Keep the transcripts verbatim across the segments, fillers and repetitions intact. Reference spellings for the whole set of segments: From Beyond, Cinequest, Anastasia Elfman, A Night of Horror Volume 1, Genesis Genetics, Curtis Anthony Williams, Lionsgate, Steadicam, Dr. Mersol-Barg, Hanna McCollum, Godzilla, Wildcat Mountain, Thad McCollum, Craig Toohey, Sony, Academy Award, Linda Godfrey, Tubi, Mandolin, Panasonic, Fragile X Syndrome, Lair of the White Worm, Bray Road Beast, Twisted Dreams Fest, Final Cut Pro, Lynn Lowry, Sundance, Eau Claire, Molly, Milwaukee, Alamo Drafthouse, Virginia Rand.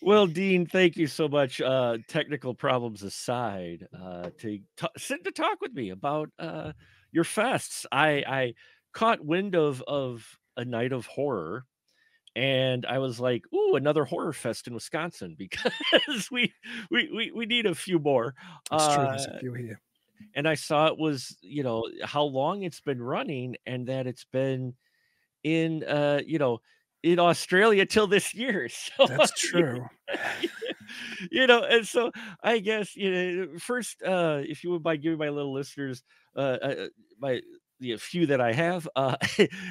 Well, Dean, thank you so much. Uh, technical problems aside, uh, to t- sit to talk with me about uh, your fests. I, I caught wind of, of a night of horror, and I was like, "Ooh, another horror fest in Wisconsin," because we we we we need a few more. That's uh, true. There's a few here. And I saw it was, you know, how long it's been running, and that it's been in, uh, you know, in Australia till this year. So that's true. You know, and so I guess, you know, first, uh, if you would, by giving my little listeners, uh, I, my. the few that I have, uh,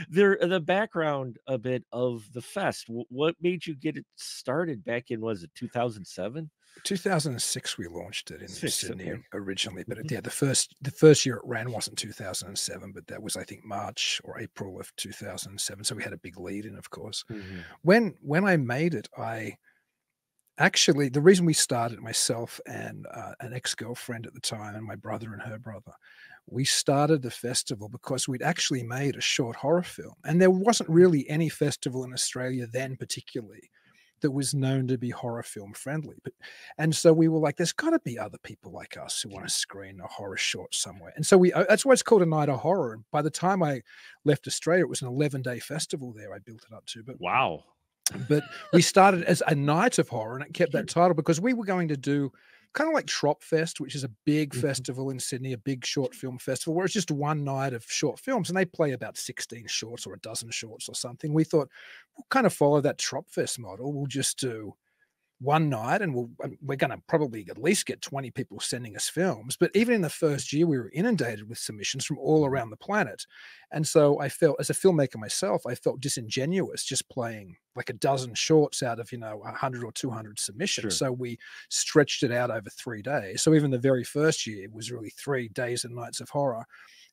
they're the background a bit of the fest. W- what made you get it started back in, was it two thousand seven? two thousand six we launched it in Six, Sydney okay. originally, but mm-hmm. it, yeah, the first the first year it ran wasn't two thousand seven, but that was, I think, March or April of two thousand seven. So we had a big lead in, of course. Mm-hmm. When when I made it, I actually, the reason we started, myself and uh, an ex-girlfriend at the time and my brother and her brother, we started the festival because we'd actually made a short horror film. And there wasn't really any festival in Australia then particularly that was known to be horror film friendly. But, and so we were like, there's got to be other people like us who want to screen a horror short somewhere. And so we, that's why it's called A Night of Horror. And by the time I left Australia, it was an eleven-day festival there I built it up to. But wow. But we started as A Night of Horror, and it kept that title because we were going to do kind of like Trop Fest, which is a big mm-hmm. festival in Sydney, a big short film festival where it's just one night of short films, and they play about sixteen shorts or a dozen shorts or something. We thought we'll kind of follow that Trop Fest model. We'll just do one night, and we'll, we're going to probably at least get twenty people sending us films. But even in the first year, we were inundated with submissions from all around the planet. And so I felt, as a filmmaker myself, I felt disingenuous just playing like a dozen shorts out of, you know, one hundred or two hundred submissions. Sure. So we stretched it out over three days. So even the very first year was really three days and nights of horror.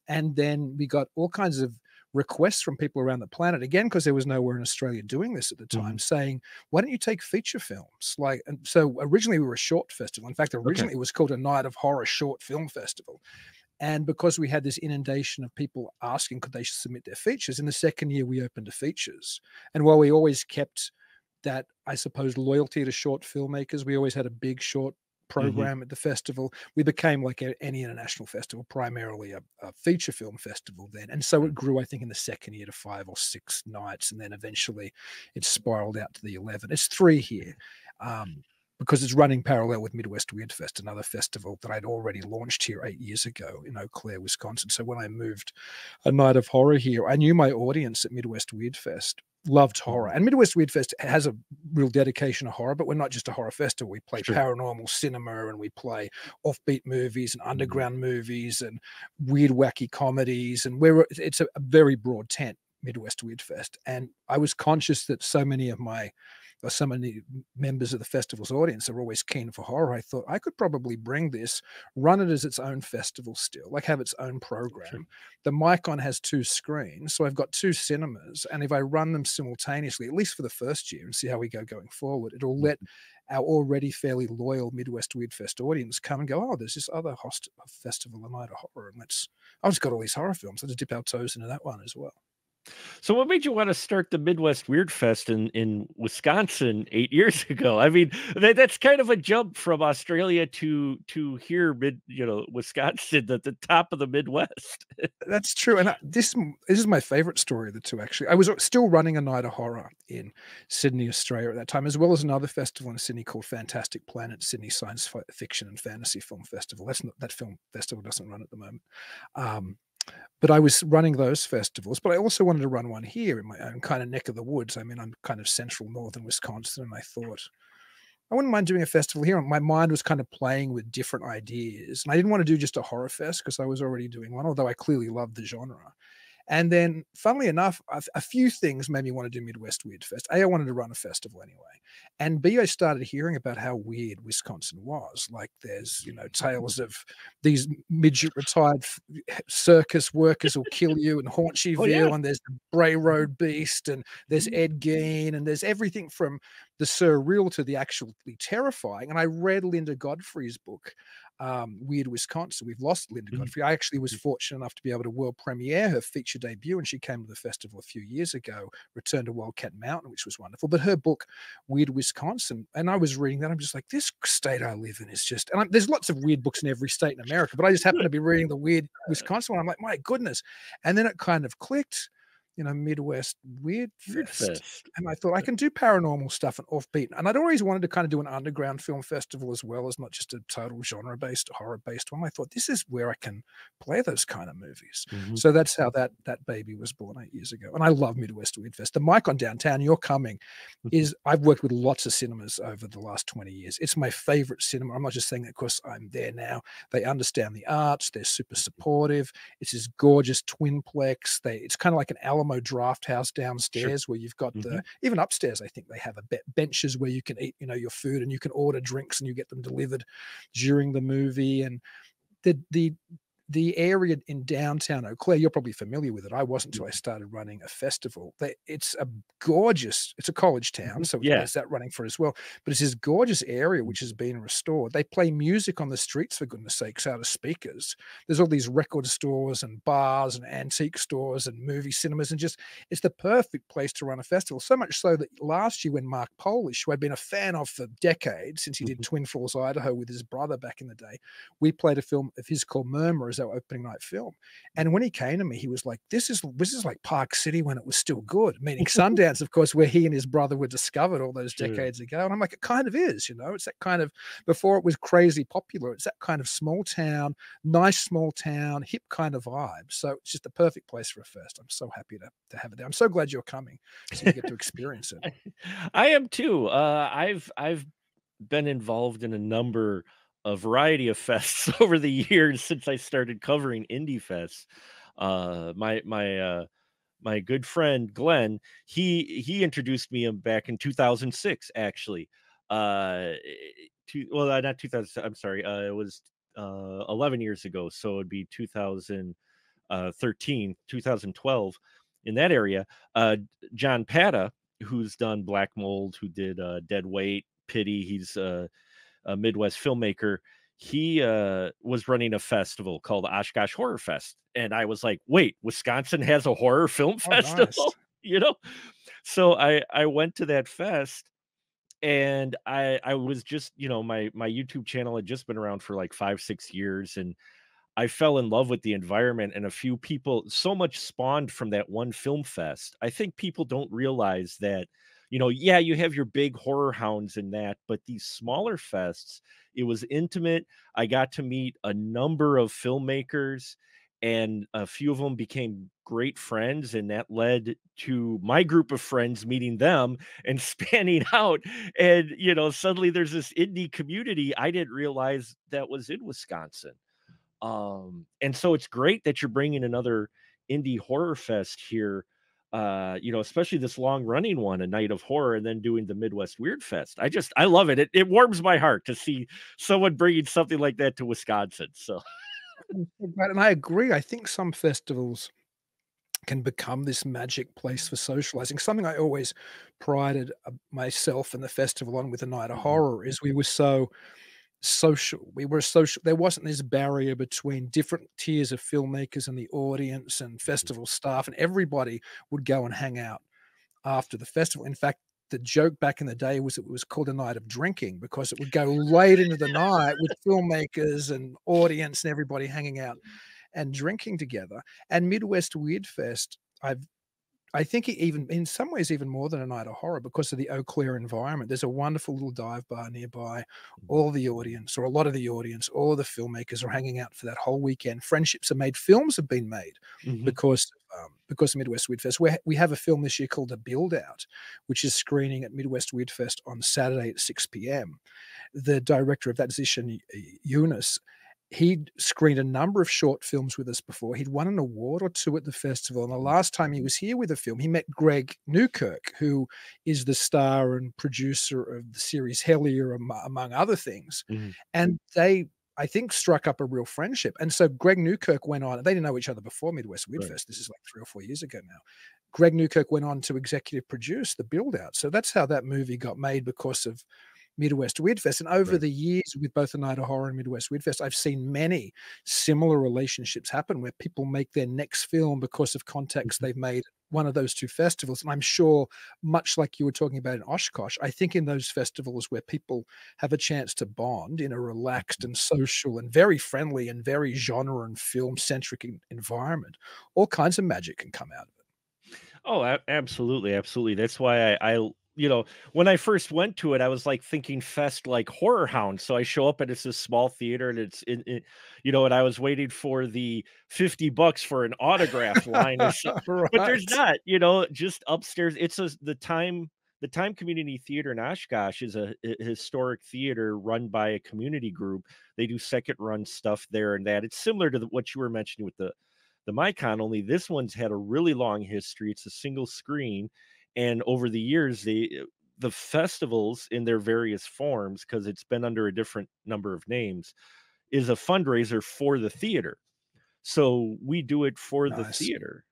And then we got all kinds of requests from people around the planet, again, because there was nowhere in Australia doing this at the time, mm-hmm. saying, why don't you take feature films? Like, and so originally we were a short festival. In fact, originally okay. it was called A Night of Horror Short Film Festival. And because we had this inundation of people asking, could they submit their features? In the second year, we opened to features. And while we always kept that, I suppose, loyalty to short filmmakers, we always had a big short program mm-hmm. at the festival. We became, like a, any international festival, primarily a, a feature film festival then. And so it grew, I think, in the second year to five or six nights. And then eventually it spiraled out to the eleven. It's three here. Um, because it's running parallel with Midwest Weird Fest, another festival that I'd already launched here eight years ago in Eau Claire, Wisconsin. So when I moved A Night of Horror here, I knew my audience at Midwest Weird Fest loved horror. And Midwest Weird Fest has a real dedication to horror, but we're not just a horror festival. We play sure. paranormal cinema, and we play offbeat movies and underground mm-hmm. movies and weird, wacky comedies. And we're it's a, a very broad tent, Midwest Weird Fest. And I was conscious that so many of my or some of the members of the festival's audience are always keen for horror. I thought I could probably bring this, run it as its own festival still, like have its own program. Sure. The Micon has two screens, so I've got two cinemas. And if I run them simultaneously, at least for the first year, and see how we go going forward, it'll let our already fairly loyal Midwest Weird Fest audience come and go, oh, there's this other host of festival, A Night of Horror, and let's, I've just got all these horror films, let's dip our toes into that one as well. So what made you want to start the Midwest Weird Fest in, in Wisconsin eight years ago? I mean, that, that's kind of a jump from Australia to to here, mid, you know, Wisconsin, at the top of the Midwest. That's true. And I, this, this is my favorite story of the two, actually. I was still running A Night of Horror in Sydney, Australia at that time, as well as another festival in Sydney called Fantastic Planet Sydney Science Fiction and Fantasy Film Festival. That's not, that film festival doesn't run at the moment. Um, But I was running those festivals, but I also wanted to run one here in my own kind of neck of the woods. I mean, I'm kind of central northern Wisconsin, and I thought, I wouldn't mind doing a festival here. And my mind was kind of playing with different ideas. And I didn't want to do just a horror fest because I was already doing one, although I clearly loved the genre. And then, funnily enough, a few things made me want to do Midwest Weird Fest. A, I wanted to run a festival anyway. And B, I started hearing about how weird Wisconsin was. Like there's, you know, tales of these midget retired circus workers will kill you, and Haunchyville, oh, yeah. and there's the Bray Road Beast, and there's Ed Gein, and there's everything from the surreal to the actually terrifying. And I read Linda Godfrey's book, um, Weird Wisconsin. We've lost Linda mm-hmm. Godfrey. I actually was fortunate enough to be able to world premiere her feature debut, and she came to the festival a few years ago, returned to Wildcat Mountain, which was wonderful. But her book, Weird Wisconsin, and I was reading that, I'm just like, this state I live in is just, and I'm, there's lots of weird books in every state in America, but I just happened to be reading the Weird Wisconsin one. I'm like, my goodness. And then it kind of clicked. You know, Midwest Weird Fest. And I thought, I can do paranormal stuff and offbeat. And I'd always wanted to kind of do an underground film festival as well, as not just a total genre-based, horror-based one. I thought, this is where I can play those kind of movies. Mm-hmm. So that's how that that baby was born eight years ago. And I love Midwest Weird Fest. The Micon downtown, you're coming, mm-hmm. is, I've worked with lots of cinemas over the last twenty years. It's my favorite cinema. I'm not just saying that because I'm there now. They understand the arts. They're super supportive. It's this gorgeous twinplex. They, it's kind of like an Alamo Drafthouse downstairs, sure. where you've got mm-hmm. the, even upstairs I think they have a be- benches where you can eat, you know, your food, and you can order drinks and you get them delivered during the movie. And the the the area in downtown Eau Claire, you're probably familiar with it. I wasn't until I started running a festival. They, it's a gorgeous, it's a college town, so yeah. there's that running for as well. But it's this gorgeous area which has been restored. They play music on the streets, for goodness sakes, out of speakers. There's all these record stores and bars and antique stores and movie cinemas, and just, it's the perfect place to run a festival. So much so that last year when Mark Polish, who I'd been a fan of for decades, since he did Twin Falls, Idaho with his brother back in the day, we played a film of his called Murmur as our opening night film. And when he came to me, he was like, this is this is like Park City when it was still good, meaning Sundance, of course, where he and his brother were discovered all those decades sure. ago. And I'm like, it kind of is, you know, it's that kind of, before it was crazy popular, it's that kind of small town, nice small town, hip kind of vibe. So it's just the perfect place for a fest. I'm so happy to, to have it there. I'm so glad you're coming so you get to experience it. I, I am too. Uh, I've I've been involved in a number a variety of fests over the years since I started covering indie fests. Uh, my my uh, my good friend Glenn, he he introduced me back in two thousand six, actually. Uh, to, well, not two thousand. I'm sorry, uh, it was uh, eleven years ago, so it'd be two thousand thirteen, two thousand twelve, in that area. Uh, John Patta, who's done Black Mold, who did uh, Dead Weight, Pity. He's uh, a Midwest filmmaker. He uh, was running a festival called Oshkosh Horror Fest. And I was like, wait, Wisconsin has a horror film festival? Oh, nice. You know? So I, I went to that fest, and I, I was just, you know, my, my YouTube channel had just been around for like five, six years. And I fell in love with the environment, and a few people, so much spawned from that one film fest. I think people don't realize that, you know, yeah, you have your big horror hounds in that, but these smaller fests, it was intimate. I got to meet a number of filmmakers, and a few of them became great friends, and that led to my group of friends meeting them and spanning out. And, you know, suddenly there's this indie community I didn't realize that was in Wisconsin. Um, and so it's great that you're bringing another indie horror fest here. Uh, you know, especially this long running one, A Night of Horror, and then doing the Midwest Weird Fest. I just, I love it. It, it warms my heart to see someone bringing something like that to Wisconsin. So, and I agree. I think some festivals can become this magic place for socializing. Something I always prided myself and the festival on with A Night of Horror is we were so social. We were social. There wasn't this barrier between different tiers of filmmakers and the audience and festival staff, and everybody would go and hang out after the festival. In fact, the joke back in the day was it was called A Night of Drinking, because it would go late into the night with filmmakers and audience and everybody hanging out and drinking together. And Midwest Weird Fest, I've I think even in some ways, even more than A Night of Horror, because of the Eau Claire environment. There's a wonderful little dive bar nearby. All the audience, or a lot of the audience, all of the filmmakers are hanging out for that whole weekend. Friendships are made. Films have been made mm-hmm. because um, because of Midwest Weird Fest. We're, we have a film this year called The Build Out, which is screening at Midwest Weird Fest on Saturday at six p m The director of that position, Eunice, he'd screened a number of short films with us before. He'd won an award or two at the festival. And the last time he was here with a film, he met Greg Newkirk, who is the star and producer of the series Hellier, among other things. Mm-hmm. And they, I think, struck up a real friendship. And so Greg Newkirk went on, and they didn't know each other before Midwest Weird Fest. This is like three or four years ago now. Greg Newkirk went on to executive produce the build out. So that's how that movie got made, because of Midwest Weird Fest. And over right. the years, with both the Idaho Horror and Midwest Weird Fest, I've seen many similar relationships happen where people make their next film because of contacts mm-hmm. they've made one of those two festivals. And I'm sure, much like you were talking about in Oshkosh, I think in those festivals where people have a chance to bond in a relaxed and social and very friendly and very genre and film centric environment, all kinds of magic can come out of it. Oh, absolutely. Absolutely. That's why I, I you know, when I first went to it, I was like thinking fest like Horror Hound. So I show up and it's this small theater and it's, in, in, you know, and I was waiting for the fifty bucks for an autograph line or something, right. but there's not, you know, just upstairs. It's a, the time, the time community theater in Oshkosh is a, a historic theater run by a community group. They do second run stuff there and that. It's similar to the, what you were mentioning with the, the Micon, only this one's had a really long history. It's a single screen. And over the years, the the festivals in their various forms, because it's been under a different number of names, is a fundraiser for the theater. So we do it for nice. the theater.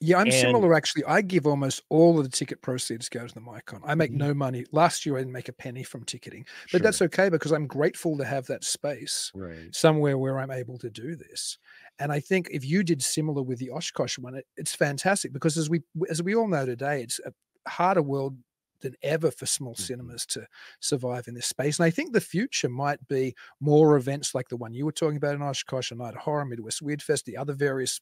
Yeah, I'm and, similar, actually. I give almost all of the ticket proceeds go to the Micon. I make no money. Last year, I didn't make a penny from ticketing. But sure. that's okay, because I'm grateful to have that space right. somewhere where I'm able to do this. And I think if you did similar with the Oshkosh one, it, it's fantastic, because as we as we all know today, it's a harder world than ever for small cinemas to survive in this space. And I think the future might be more events like the one you were talking about in Oshkosh, a Night of Horror, Midwest Weird Fest, the other various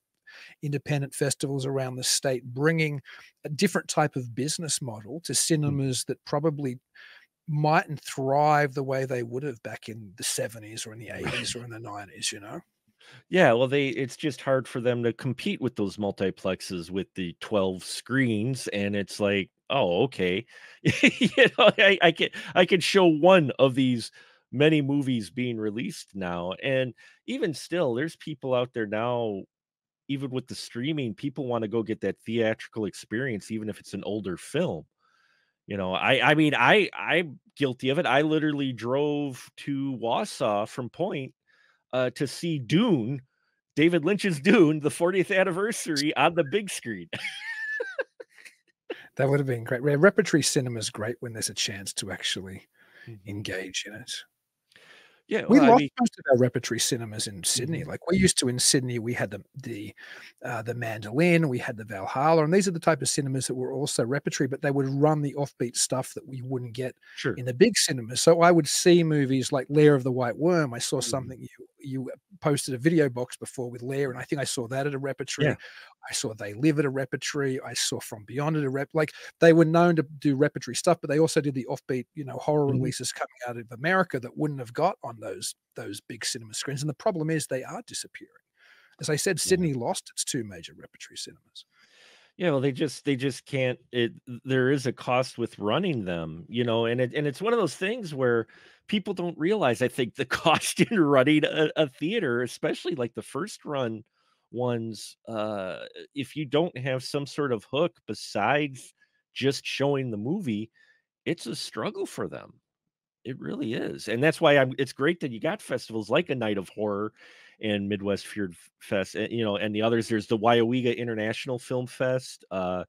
independent festivals around the state, bringing a different type of business model to cinemas that probably mightn't thrive the way they would have back in the seventies or in the eighties or in the nineties, you know? Yeah, well, they it's just hard for them to compete with those multiplexes with the twelve screens, and it's like, oh, okay. you know, I, I can I can show one of these many movies being released now. And even still, there's people out there now, even with the streaming, people want to go get that theatrical experience, even if it's an older film. You know, I I mean I I'm guilty of it. I literally drove to Wausau from Point Uh, to see Dune, David Lynch's Dune, the fortieth anniversary on the big screen. That would have been great. Repertory cinema is great when there's a chance to actually mm-hmm. engage in it. Yeah, well, we lost I mean, most of our repertory cinemas in Sydney. Like we used to in Sydney, we had the the uh, the Mandolin, we had the Valhalla, and these are the type of cinemas that were also repertory, but they would run the offbeat stuff that we wouldn't get sure. in the big cinemas. So I would see movies like Lair of the White Worm. I saw mm-hmm. something you you posted a video box before with Lair, and I think I saw that at a repertory. Yeah. I saw They Live at a repertory. I saw From Beyond at a rep. Like they were known to do repertory stuff, but they also did the offbeat, you know, horror mm-hmm. releases coming out of America that wouldn't have got on those those big cinema screens. And the problem is they are disappearing. As I said, Sydney yeah. lost its two major repertory cinemas. Yeah, well, they just they just can't. It, there is a cost with running them, you know, and it and it's one of those things where people don't realize. I think the cost in running a, a theater, especially like the first run ones, uh, if you don't have some sort of hook besides just showing the movie, it's a struggle for them. It really is. And that's why I'm, it's great that you got festivals like a Night of Horror and Midwest Feared Fest, and, you know, and the others. There's the Waiwega International Film Fest. Uh,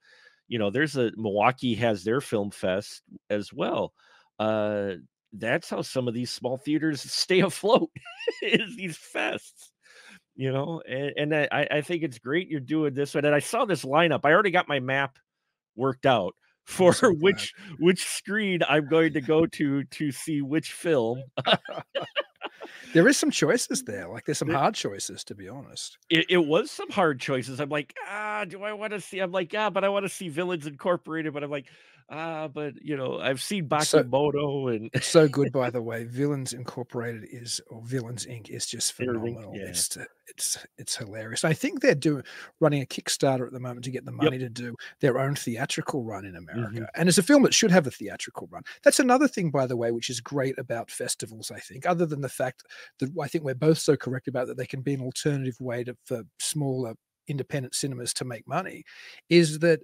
you know, there's a Milwaukee has their film fest as well. Uh, that's how some of these small theaters stay afloat is these fests, you know, and, and I, I think it's great you're doing this one. And I saw this lineup. I already got my map worked out for so which bad. which screen I'm going to go to to see which film. There is some choices there. Like there's some it, hard choices, to be honest. It, it was some hard choices. I'm like, ah, do I want to see? I'm like, yeah, but I want to see Villains Incorporated. But I'm like, ah, but you know, I've seen Bakemono so, and so good. By the way, Villains Incorporated is, or Villains Incorporated is just phenomenal. Yeah. It's it's it's hilarious. I think they're doing running a Kickstarter at the moment to get the money yep. to do their own theatrical run in America. Mm-hmm. And it's a film that should have a theatrical run. That's another thing, by the way, which is great about festivals. I think, other than the fact that I think we're both so correct about that, they can be an alternative way to for smaller independent cinemas to make money, is that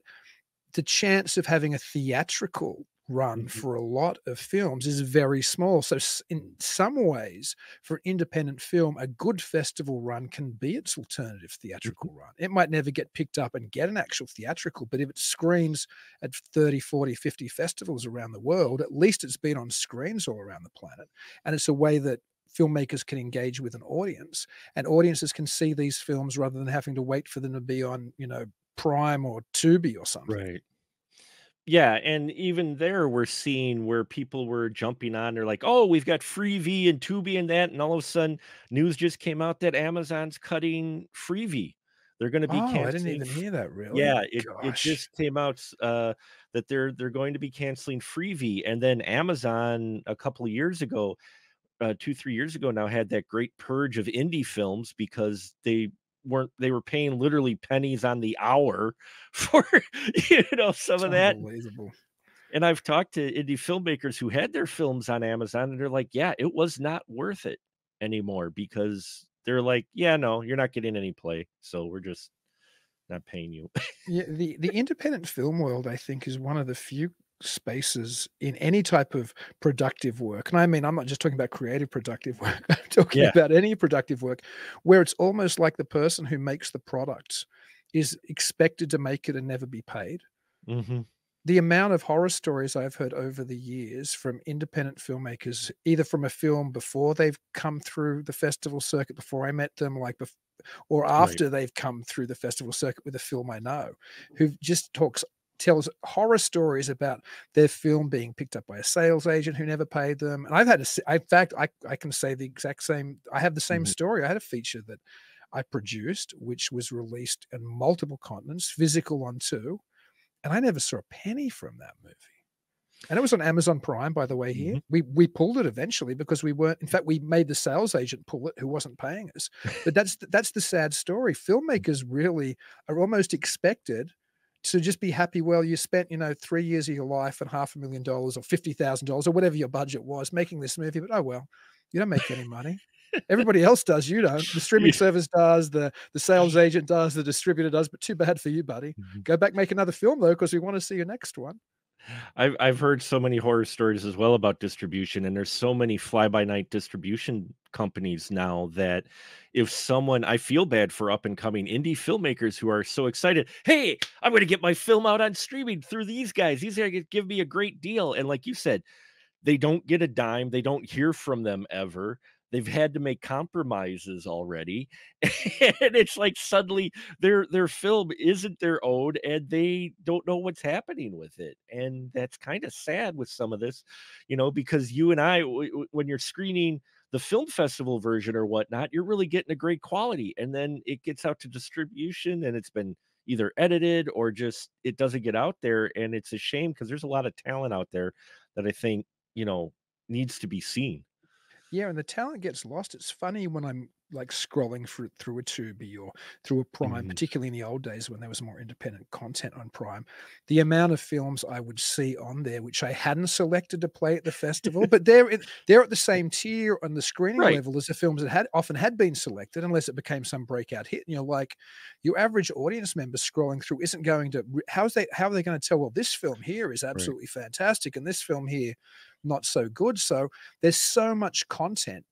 the chance of having a theatrical run for a lot of films is very small. So in some ways, for independent film, a good festival run can be its alternative theatrical run. It might never get picked up and get an actual theatrical, but if it screens at thirty, forty, fifty festivals around the world, at least it's been on screens all around the planet. And it's a way that filmmakers can engage with an audience, and audiences can see these films rather than having to wait for them to be on, you know, Prime or Tubi or something. Right. Yeah, and even there we're seeing where people were jumping on. They're like, oh, we've got Freevee and Tubi and that. And all of a sudden, news just came out that Amazon's cutting Freevee. They're going to be oh, canceling. I didn't even hear that, really. Yeah, it, it just came out uh, that they're, they're going to be canceling Freevee. And then Amazon a couple of years ago, uh, two, three years ago now, had that great purge of indie films because they – weren't they were paying literally pennies on the hour for you know some of that. And I've talked to indie filmmakers who had their films on Amazon, and they're like, yeah, it was not worth it anymore, because they're like, yeah, no, you're not getting any play, so we're just not paying you. Yeah, the the independent film world, I think, is one of the few spaces in any type of productive work, and I mean, I'm not just talking about creative productive work, I'm talking yeah. about any productive work, where it's almost like the person who makes the product is expected to make it and never be paid. Mm-hmm. The amount of horror stories I've heard over the years from independent filmmakers, either from a film before they've come through the festival circuit, before I met them, like before, or after right. they've come through the festival circuit with a film I know, who just talks tells horror stories about their film being picked up by a sales agent who never paid them. And I've had a, in fact, I, I can say the exact same, I have the same mm-hmm. story. I had a feature that I produced, which was released in multiple continents, physical on two, and I never saw a penny from that movie. And it was on Amazon Prime, by the way, here. Mm-hmm. We we pulled it eventually because we weren't, in fact, we made the sales agent pull it who wasn't paying us. But that's, that's the sad story. Filmmakers really are almost expected so just be happy. Well, you spent, you know, three years of your life and half a million dollars or fifty thousand dollars or whatever your budget was making this movie, but oh, well, you don't make any money. Everybody else does. You don't. The streaming yeah. service does, the, the sales agent does, the distributor does, but too bad for you, buddy. Mm-hmm. Go back, make another film though, because we want to see your next one. I've, I've heard so many horror stories as well about distribution, and there's so many fly-by-night distribution companies now that if someone, I feel bad for up-and-coming indie filmmakers who are so excited, hey, I'm going to get my film out on streaming through these guys. These guys give me a great deal. And like you said, they don't get a dime. They don't hear from them ever. They've had to make compromises already. And it's like suddenly their their film isn't their own, and they don't know what's happening with it. And that's kind of sad with some of this, you know, because you and I, w when you're screening the film festival version or whatnot, you're really getting a great quality. And then it gets out to distribution, and it's been either edited or just it doesn't get out there. And it's a shame because there's a lot of talent out there that I think, you know, needs to be seen. Yeah, and the talent gets lost. It's funny when I'm like scrolling through, through a Tubi or through a Prime, mm-hmm. particularly in the old days when there was more independent content on Prime, the amount of films I would see on there, which I hadn't selected to play at the festival, but they're, they're at the same tier on the screening right. level as the films that had often had been selected, unless it became some breakout hit. And you're like, your average audience member scrolling through isn't going to, how's they, how are they going to tell, well, this film here is absolutely right. fantastic, and this film here, not so good. So there's so much content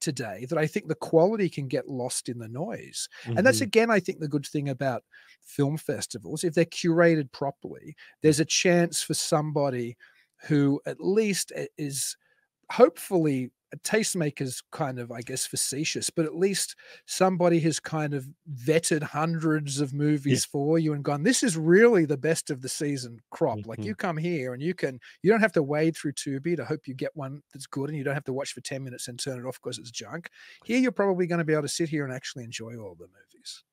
today that I think the quality can get lost in the noise. Mm-hmm. And that's, again, I think the good thing about film festivals, if they're curated properly, there's a chance for somebody who at least is hopefully a tastemaker's kind of, I guess, facetious, but at least somebody has kind of vetted hundreds of movies yeah. for you and gone, this is really the best of the season crop. Mm-hmm. Like you come here and you can, you don't have to wade through Tubi to hope you get one that's good, and you don't have to watch for ten minutes and turn it off because it's junk. Here, you're probably going to be able to sit here and actually enjoy all the movies.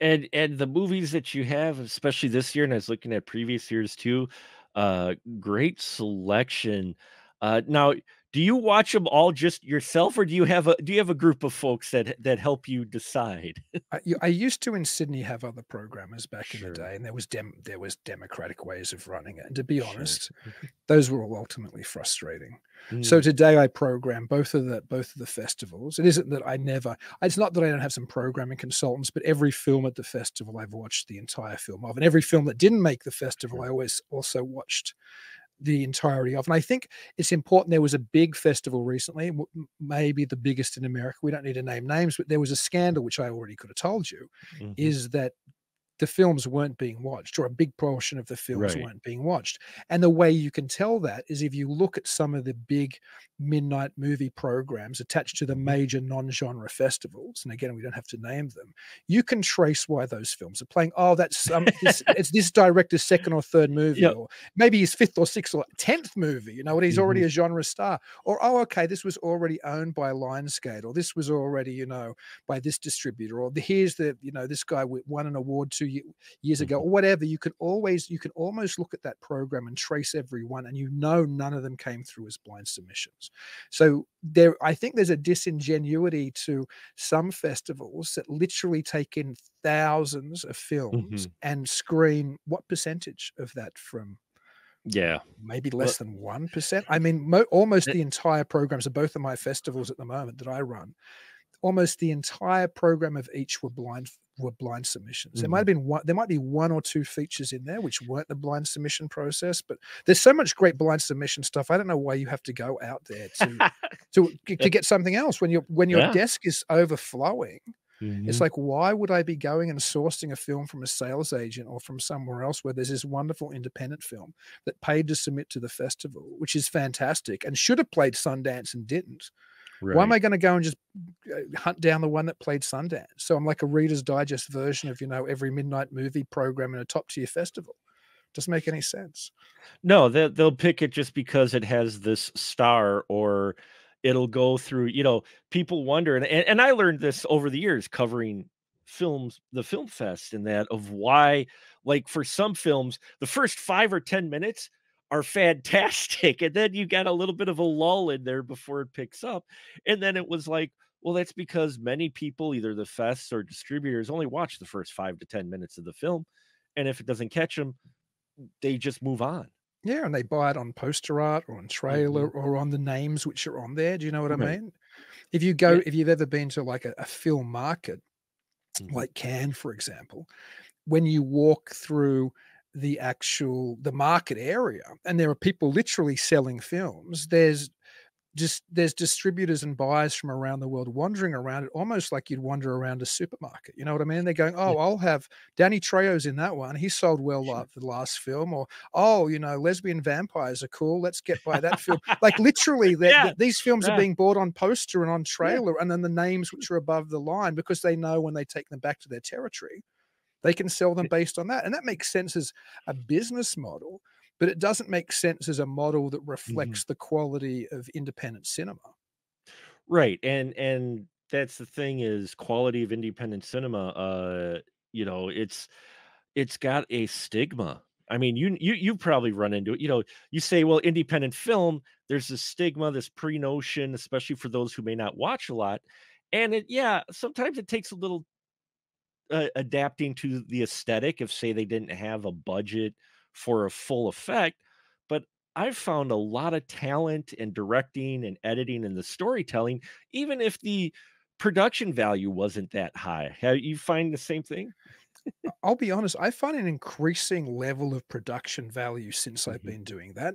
And, and the movies that you have, especially this year, and I was looking at previous years too, uh, great selection. Uh, now, do you watch them all just yourself, or do you have a do you have a group of folks that that help you decide? I, I used to in Sydney have other programmers back sure. in the day, and there was dem there was democratic ways of running it. And to be honest, sure. those were all ultimately frustrating. Mm. So today I program both of the both of the festivals. It isn't that I never. It's not that I don't have some programming consultants, but every film at the festival I've watched the entire film of, and every film that didn't make the festival sure. I always also watched the entirety of. And I think it's important. There was a big festival recently, maybe the biggest in America. We don't need to name names, but there was a scandal, which I already could have told you, mm-hmm. is that the films weren't being watched, or a big portion of the films right. weren't being watched. And the way you can tell that is if you look at some of the big midnight movie programs attached to the major non-genre festivals, and again, we don't have to name them, you can trace why those films are playing. Oh, that's um, this, it's this director's second or third movie, yep. or maybe his fifth or sixth or tenth movie, you know, and he's mm-hmm. already a genre star. Or, oh, okay, this was already owned by Lionsgate, or this was already, you know, by this distributor, or here's the, you know, this guy won an award to years ago, or whatever. You can always, you can almost look at that program and trace every one, and you know none of them came through as blind submissions. So there, I think there's a disingenuity to some festivals that literally take in thousands of films mm-hmm. and screen what percentage of that from, yeah, maybe less but, than one percent. I mean, mo almost it, the entire programs of both of my festivals at the moment that I run, almost the entire program of each were blind were blind submissions. Mm-hmm. There might have been one, there might be one or two features in there which weren't the blind submission process, but there's so much great blind submission stuff. I don't know why you have to go out there to to, to get something else when you when your yeah. desk is overflowing. Mm-hmm. It's like, why would I be going and sourcing a film from a sales agent or from somewhere else where there's this wonderful independent film that paid to submit to the festival, which is fantastic and should have played Sundance and didn't? Right. Why am I going to go and just hunt down the one that played Sundance? So I'm like a Reader's Digest version of, you know, every midnight movie program in a top tier festival. Doesn't make any sense. No, they, they'll pick it just because it has this star, or it'll go through, you know, people wonder. And, and, and I learned this over the years covering films, the film fest, and that of why, like for some films, the first five or ten minutes are fantastic, and then you got a little bit of a lull in there before it picks up. And then it was like, well, that's because many people, either the fests or distributors, only watch the first five to ten minutes of the film, and if it doesn't catch them, they just move on. Yeah, and they buy it on poster art or on trailer mm-hmm. or on the names which are on there. Do you know what right. I mean? If you go, yeah. if you've ever been to like a, a film market, mm-hmm. like Cannes, for example, when you walk through the actual the market area, and there are people literally selling films, there's just there's distributors and buyers from around the world wandering around it, almost like you'd wander around a supermarket. You know what I mean? They're going, oh, I'll have Danny Trejo's in that one, he sold well sure. like the last film, or oh, you know, lesbian vampires are cool, let's get by that film. Like literally yeah. th these films yeah. are being bought on poster and on trailer yeah. and then the names which are above the line, because they know when they take them back to their territory, they can sell them based on that. And that makes sense as a business model, but it doesn't make sense as a model that reflects mm-hmm. the quality of independent cinema. Right. And, and that's the thing, is quality of independent cinema. Uh, you know, it's, it's got a stigma. I mean, you, you, you probably run into it. You know, you say, well, independent film, there's this stigma, this pre-notion, especially for those who may not watch a lot. And it, yeah, sometimes it takes a little Uh, adapting to the aesthetic if, say, they didn't have a budget for a full effect. But I've found a lot of talent in directing and editing and the storytelling, even if the production value wasn't that high. How you find the same thing? I'll be honest, I find an increasing level of production value since I've been doing that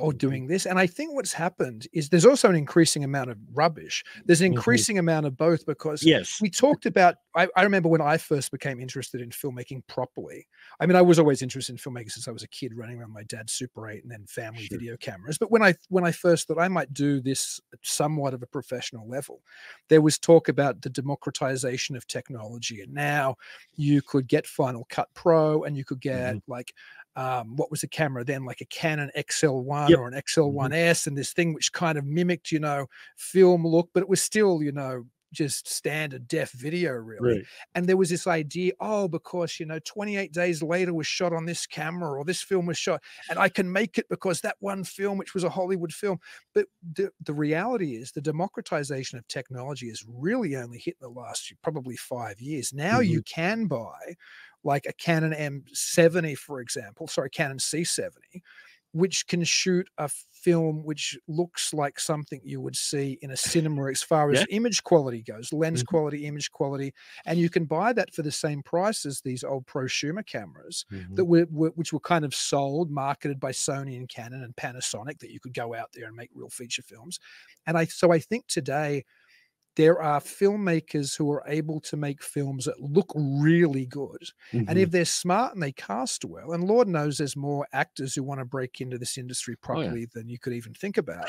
or doing this. And I think what's happened is there's also an increasing amount of rubbish. There's an increasing mm-hmm. amount of both, because yes. we talked about, I, I remember when I first became interested in filmmaking properly. I mean, I was always interested in filmmaking since I was a kid, running around my dad's Super eight and then family sure. video cameras. But when I, when I first thought I might do this at somewhat of a professional level, there was talk about the democratization of technology. And now you could get Final Cut Pro, and you could get mm-hmm. like um what was the camera then, like a Canon X L one yep. or an X L one S mm-hmm. and this thing which kind of mimicked, you know, film look, but it was still, you know, just standard def video really right. And there was this idea, oh, because, you know, twenty-eight days later was shot on this camera, or this film was shot, and I can make it because that one film which was a Hollywood film. But the, the reality is the democratization of technology has really only hit in the last probably five years. Now mm-hmm. you can buy like a Canon M seventy, for example, sorry, Canon C seventy, which can shoot a film which looks like something you would see in a cinema as far as yeah. image quality goes, lens mm-hmm. quality, image quality. And you can buy that for the same price as these old prosumer cameras mm-hmm. that were, were, which were kind of sold, marketed by Sony and Canon and Panasonic, that you could go out there and make real feature films. And I, so I think today there are filmmakers who are able to make films that look really good. Mm-hmm. And if they're smart and they cast well, and Lord knows there's more actors who want to break into this industry properly oh, yeah. than you could even think about.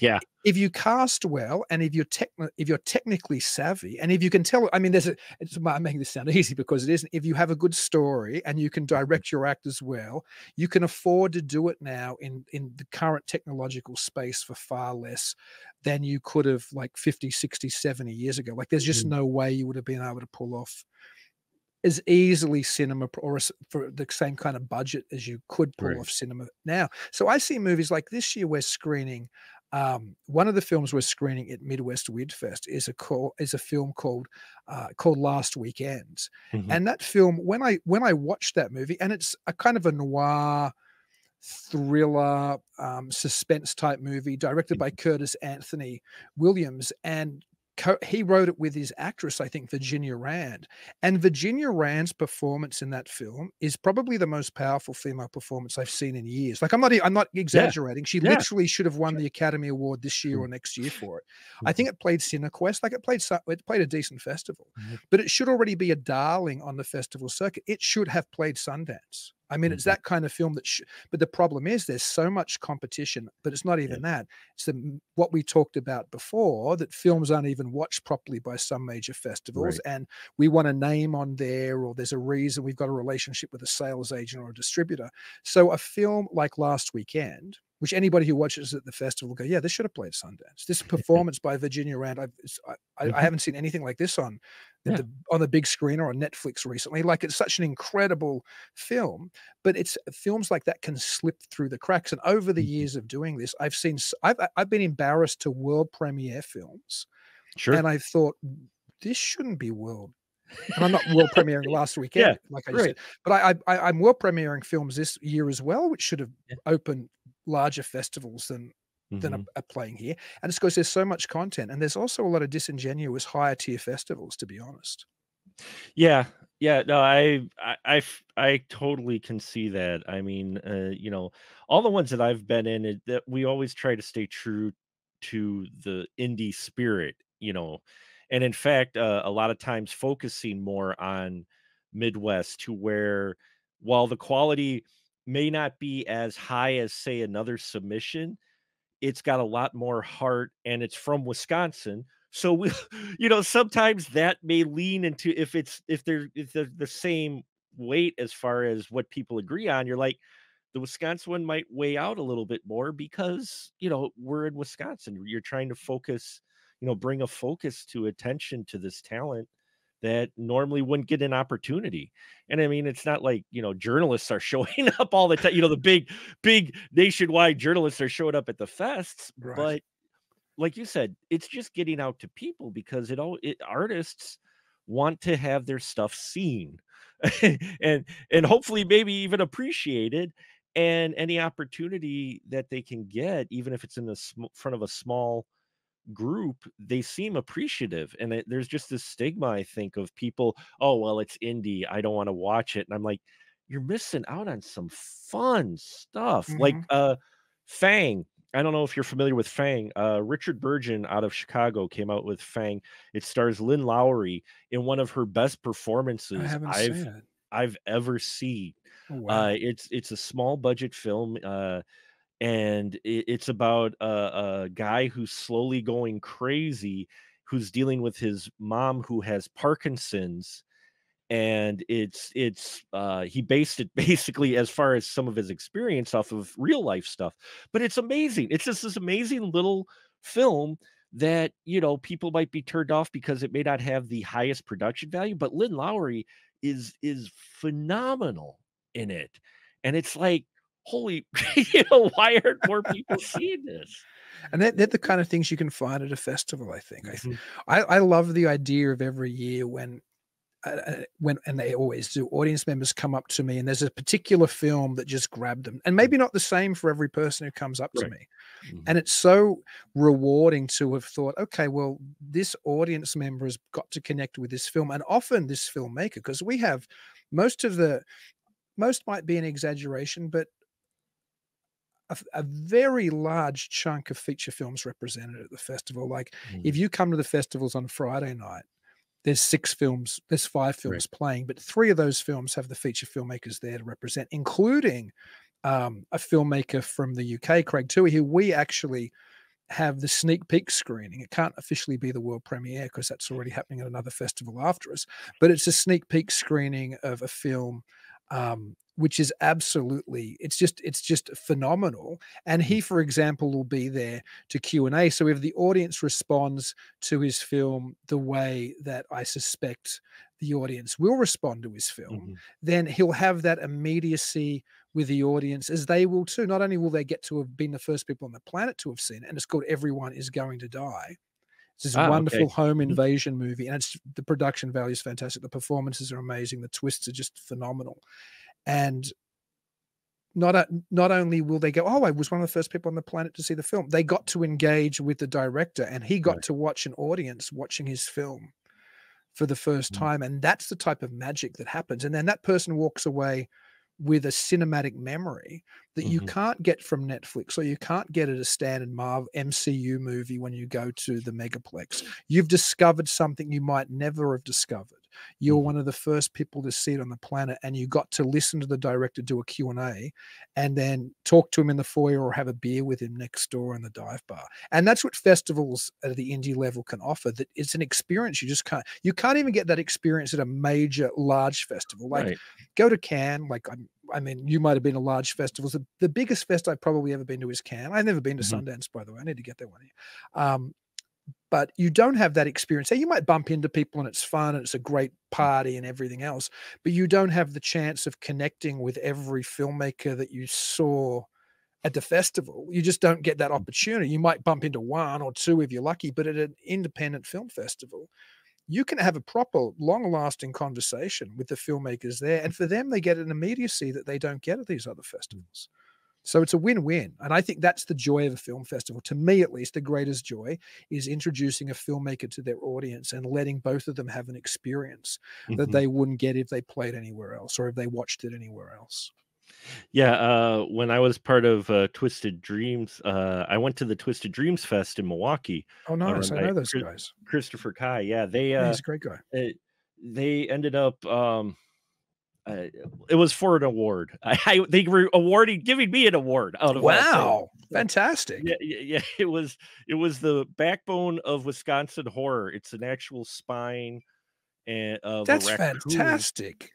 yeah. If you cast well, and if you're tech, if you're technically savvy, and if you can tell, I mean, there's a, it's, I'm making this sound easy because it isn't. If you have a good story and you can direct your actors well, you can afford to do it now in, in the current technological space for far less than you could have like fifty, sixty, seventy years ago. Like there's just mm. no way you would have been able to pull off as easily cinema or for the same kind of budget as you could pull right. off cinema now. So I see movies like this year we're screening. Um, one of the films we're screening at Midwest Weird Fest is a call is a film called uh, called Last Weekend. Mm-hmm. And that film, when I when I watched that movie, and it's a kind of a noir thriller, um, suspense type movie directed by Curtis Anthony Williams, and co he wrote it with his actress, I think, Virginia Rand. And Virginia Rand's performance in that film is probably the most powerful female performance I've seen in years. Like I'm not, I'm not exaggerating. Yeah. She yeah. literally should have won the Academy Award this year or next year for it. I think it played Cinequest, like it played, it played a decent festival, mm-hmm. but it should already be a darling on the festival circuit. It should have played Sundance. I mean, it's that kind of film that, sh but the problem is there's so much competition, but it's not even yeah. that. It's the, what we talked about before, that films aren't even watched properly by some major festivals. Right. And we want a name on there, or there's a reason we've got a relationship with a sales agent or a distributor. So a film like Last Weekend, which anybody who watches at the festival will go, yeah, this should have played Sundance. This performance by Virginia Rand, I've, I, I haven't seen anything like this on the, yeah. the, on the big screen or on Netflix recently. Like it's such an incredible film, but it's films like that can slip through the cracks. And over the years of doing this, I've seen, I've, I've been embarrassed to world premiere films. Sure. And I thought, this shouldn't be world. And I'm not world premiering Last Weekend, yeah, like I just right. said, but I, I, I'm world premiering films this year as well, which should have yeah. opened larger festivals than mm-hmm. than are, are playing here. And it's because there's so much content, and there's also a lot of disingenuous higher tier festivals, to be honest. Yeah, yeah, no, I I I, I totally can see that. I mean, uh, you know, all the ones that I've been in, it, that we always try to stay true to the indie spirit, you know. And in fact, uh, a lot of times focusing more on Midwest, to where while the quality may not be as high as, say, another submission, it's got a lot more heart, and it's from Wisconsin. So we, you know, sometimes that may lean into, if it's if they're if they're the same weight as far as what people agree on, you're like, the Wisconsin one might weigh out a little bit more because, you know, we're in Wisconsin. You're trying to focus, you know, bring a focus to attention to this talent that normally wouldn't get an opportunity. And I mean, it's not like, you know, journalists are showing up all the time, you know, the big, big nationwide journalists are showing up at the fests, right. but like you said, it's just getting out to people, because it all, it, artists want to have their stuff seen and, and hopefully maybe even appreciated, and any opportunity that they can get, even if it's in the sm front of a small group, they seem appreciative. And it, there's just this stigma, I think, of people, oh, well, it's indie, I don't want to watch it. And I'm like, you're missing out on some fun stuff. Mm-hmm. Like uh Fang, I don't know if you're familiar with Fang. uh Richard Burgeon out of Chicago came out with Fang. It stars Lynn Lowry in one of her best performances I haven't I've seen it. I've ever seen. Oh, wow. uh it's it's a small budget film, uh and it's about a, a guy who's slowly going crazy, who's dealing with his mom who has Parkinson's. And it's it's uh, he based it basically, as far as some of his experience, off of real life stuff. But it's amazing. It's just this amazing little film that, you know, people might be turned off because it may not have the highest production value. But Lynn Lowry is is phenomenal in it. And it's like, holy, you know, why aren't more people seeing this? And they're, they're the kind of things you can find at a festival, I think. Mm-hmm. I, I love the idea of every year when uh, when, and they always do, audience members come up to me, and there's a particular film that just grabbed them, and maybe not the same for every person who comes up right. to me. Mm-hmm. And it's so rewarding to have thought, okay, well, this audience member has got to connect with this film, and often this filmmaker, because we have most of the, most might be an exaggeration, but A, a very large chunk of feature films represented at the festival. Like mm. if you come to the festivals on Friday night, there's six films, there's five films right. playing, but three of those films have the feature filmmakers there to represent, including um, a filmmaker from the U K, Craig Toohey, who we actually have the sneak peek screening. It can't officially be the world premiere because that's already happening at another festival after us, but it's a sneak peek screening of a film um, which is absolutely, it's just, it's just phenomenal. And he, for example, will be there to Q and A. So if the audience responds to his film the way that I suspect the audience will respond to his film, mm-hmm. then he'll have that immediacy with the audience, as they will too. Not only will they get to have been the first people on the planet to have seen it, and it's called Everyone Is Going to Die. It's this ah, wonderful okay. home invasion movie, and it's, the production value is fantastic. The performances are amazing. The twists are just phenomenal. And not a, not only will they go, oh, I was one of the first people on the planet to see the film, they got to engage with the director, and he got right. to watch an audience watching his film for the first mm-hmm. time. And that's the type of magic that happens. And then that person walks away with a cinematic memory that mm-hmm. you can't get from Netflix, or you can't get at a standard Marvel M C U movie when you go to the megaplex. You've discovered something you might never have discovered. You're one of the first people to see it on the planet, and you got to listen to the director do a Q and A, and then talk to him in the foyer or have a beer with him next door in the dive bar. And that's what festivals at the indie level can offer. That it's an experience you just can't, you can't even get that experience at a major large festival. Like right. go to Cannes, like I'm, I mean, you might've been to large festivals. The, the biggest fest I've probably ever been to is Cannes. I've never been to mm-hmm. Sundance, by the way. I need to get that one here. Um, But you don't have that experience. So you might bump into people and it's fun and it's a great party and everything else, but you don't have the chance of connecting with every filmmaker that you saw at the festival. You just don't get that opportunity. You might bump into one or two if you're lucky, but at an independent film festival, you can have a proper, long-lasting conversation with the filmmakers there. And for them, they get an immediacy that they don't get at these other festivals. So it's a win-win. And I think that's the joy of a film festival. To me, at least, the greatest joy is introducing a filmmaker to their audience and letting both of them have an experience mm-hmm. that they wouldn't get if they played anywhere else or if they watched it anywhere else. Yeah. Uh, when I was part of uh, Twisted Dreams, uh, I went to the Twisted Dreams Fest in Milwaukee. Oh, nice. I know those Chris- guys. Christopher Kai. Yeah. They, uh, he's a great guy. They, they ended up... Um, Uh, it was for an award. I, I they were awarding, giving me an award out of wow, fantastic! Yeah, yeah, yeah, it was it was the backbone of Wisconsin horror. It's an actual spine, and uh, that's a raccoon, fantastic.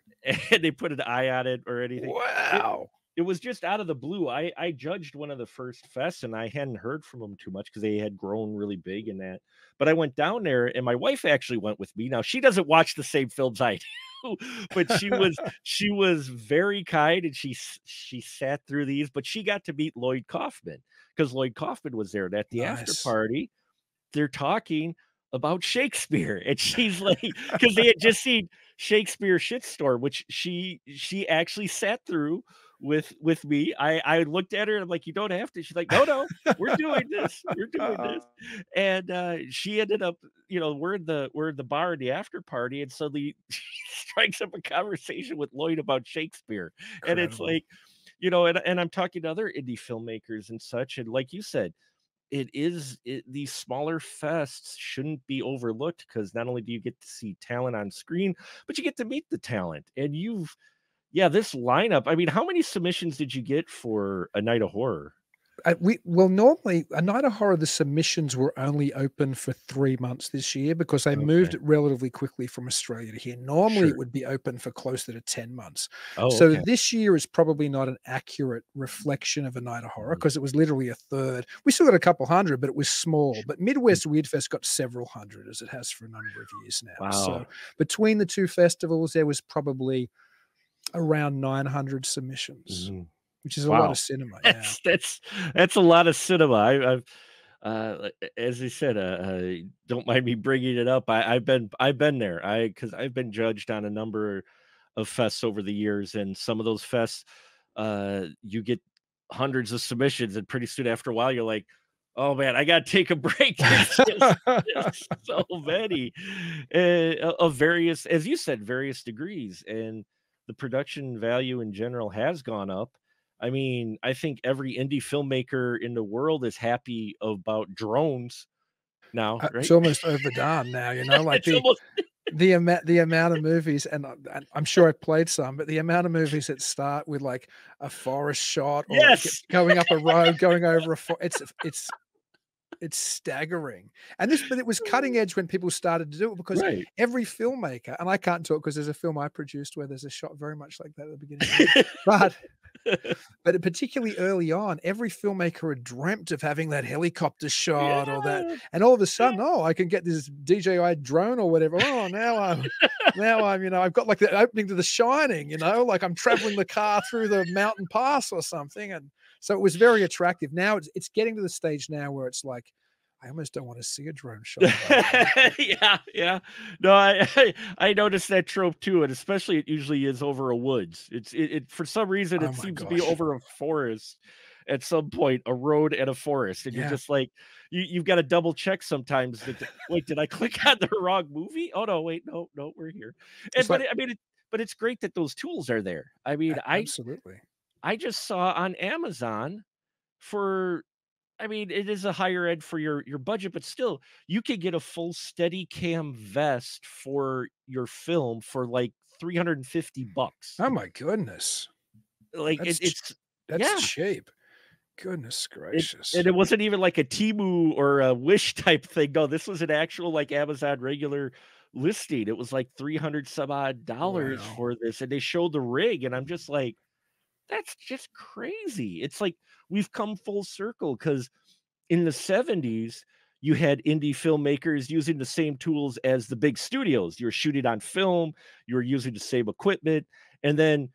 And they put an eye on it or anything. Wow! It, it was just out of the blue. I I judged one of the first fests, and I hadn't heard from them too much because they had grown really big in that. But I went down there, and my wife actually went with me. Now she doesn't watch the same films I do. But she was she was very kind, and she she sat through these. But she got to meet Lloyd Kaufman because Lloyd Kaufman was there. And at the nice. after party, they're talking about Shakespeare, and she's like, because they had just seen Shakespeare Shitstorm, which she she actually sat through with with me. I I looked at her and I'm like, you don't have to. She's like, no, no, we're doing this, we're doing this, and uh, she ended up. You know, we're in the we're in the bar in the after party, and suddenly she strikes up a conversation with Lloyd about Shakespeare. Incredible. And it's like, you know, and, and I'm talking to other indie filmmakers and such. And like you said, it is it, these smaller fests shouldn't be overlooked because not only do you get to see talent on screen, but you get to meet the talent. And you've, yeah, this lineup. I mean, how many submissions did you get for A Night of Horror? Uh, we well normally A Night of Horror, the submissions were only open for three months this year because they okay. moved relatively quickly from Australia to here. Normally sure. it would be open for closer to ten months. Oh, so okay. this year is probably not an accurate reflection of A Night of Horror because mm-hmm. it was literally a third. We still got a couple hundred, but it was small. But Midwest Weird Fest got several hundred, as it has for a number of years now. Wow. So between the two festivals, there was probably around nine hundred submissions. Mm-hmm. Which is a wow. lot of cinema. Yeah. That's, that's that's a lot of cinema. I, I've uh, as I said, uh, don't mind me bringing it up. I, I've been, I've been there. I, because I've been judged on a number of fests over the years, and some of those fests, uh, you get hundreds of submissions, and pretty soon after a while, you're like, oh man, I gotta take a break. There's just, there's so many uh, of various, as you said, various degrees, and the production value in general has gone up. I mean, I think every indie filmmaker in the world is happy about drones now. Right? It's almost overdone now, you know, like the, almost... the amount, the amount of movies, and I'm sure I played some, but the amount of movies that start with like a forest shot, or yes, like going up a road, going over a forest. It's, it's, it's staggering. And this, but it was cutting edge when people started to do it, because right, every filmmaker, and I can't talk because there's a film I produced where there's a shot very much like that at the beginning, but but particularly early on, every filmmaker had dreamt of having that helicopter shot, yeah, or that, and all of a sudden, oh, I can get this D J I drone or whatever. Oh, now I'm, now I'm, you know, I've got like the opening to The Shining, you know, like I'm traveling the car through the mountain pass or something. And so it was very attractive. Now it's, it's getting to the stage now where it's like, I almost don't want to see a drone shot. Yeah, yeah. No, I I noticed that trope too, and especially it usually is over a woods. It's it, it for some reason it oh seems gosh. to be over a forest at some point, a road and a forest, and yeah, you're just like you you've got to double check sometimes. That, wait, did I click on the wrong movie? Oh no, wait, no, no, we're here. And, but like, I mean, it, but it's great that those tools are there. I mean, absolutely. I I just saw on Amazon for, I mean, it is a higher end for your, your budget, but still, you could get a full Steadicam vest for your film for like three hundred fifty bucks. Oh my goodness. Like that's, it, it's that's yeah. cheap. Goodness gracious. It, and it wasn't even like a Temu or a Wish type thing. No, this was an actual like Amazon regular listing. It was like three hundred some odd dollars wow. for this. And they showed the rig, and I'm just like, that's just crazy. It's like we've come full circle, because in the seventies, you had indie filmmakers using the same tools as the big studios. You're shooting on film, you were using the same equipment, and then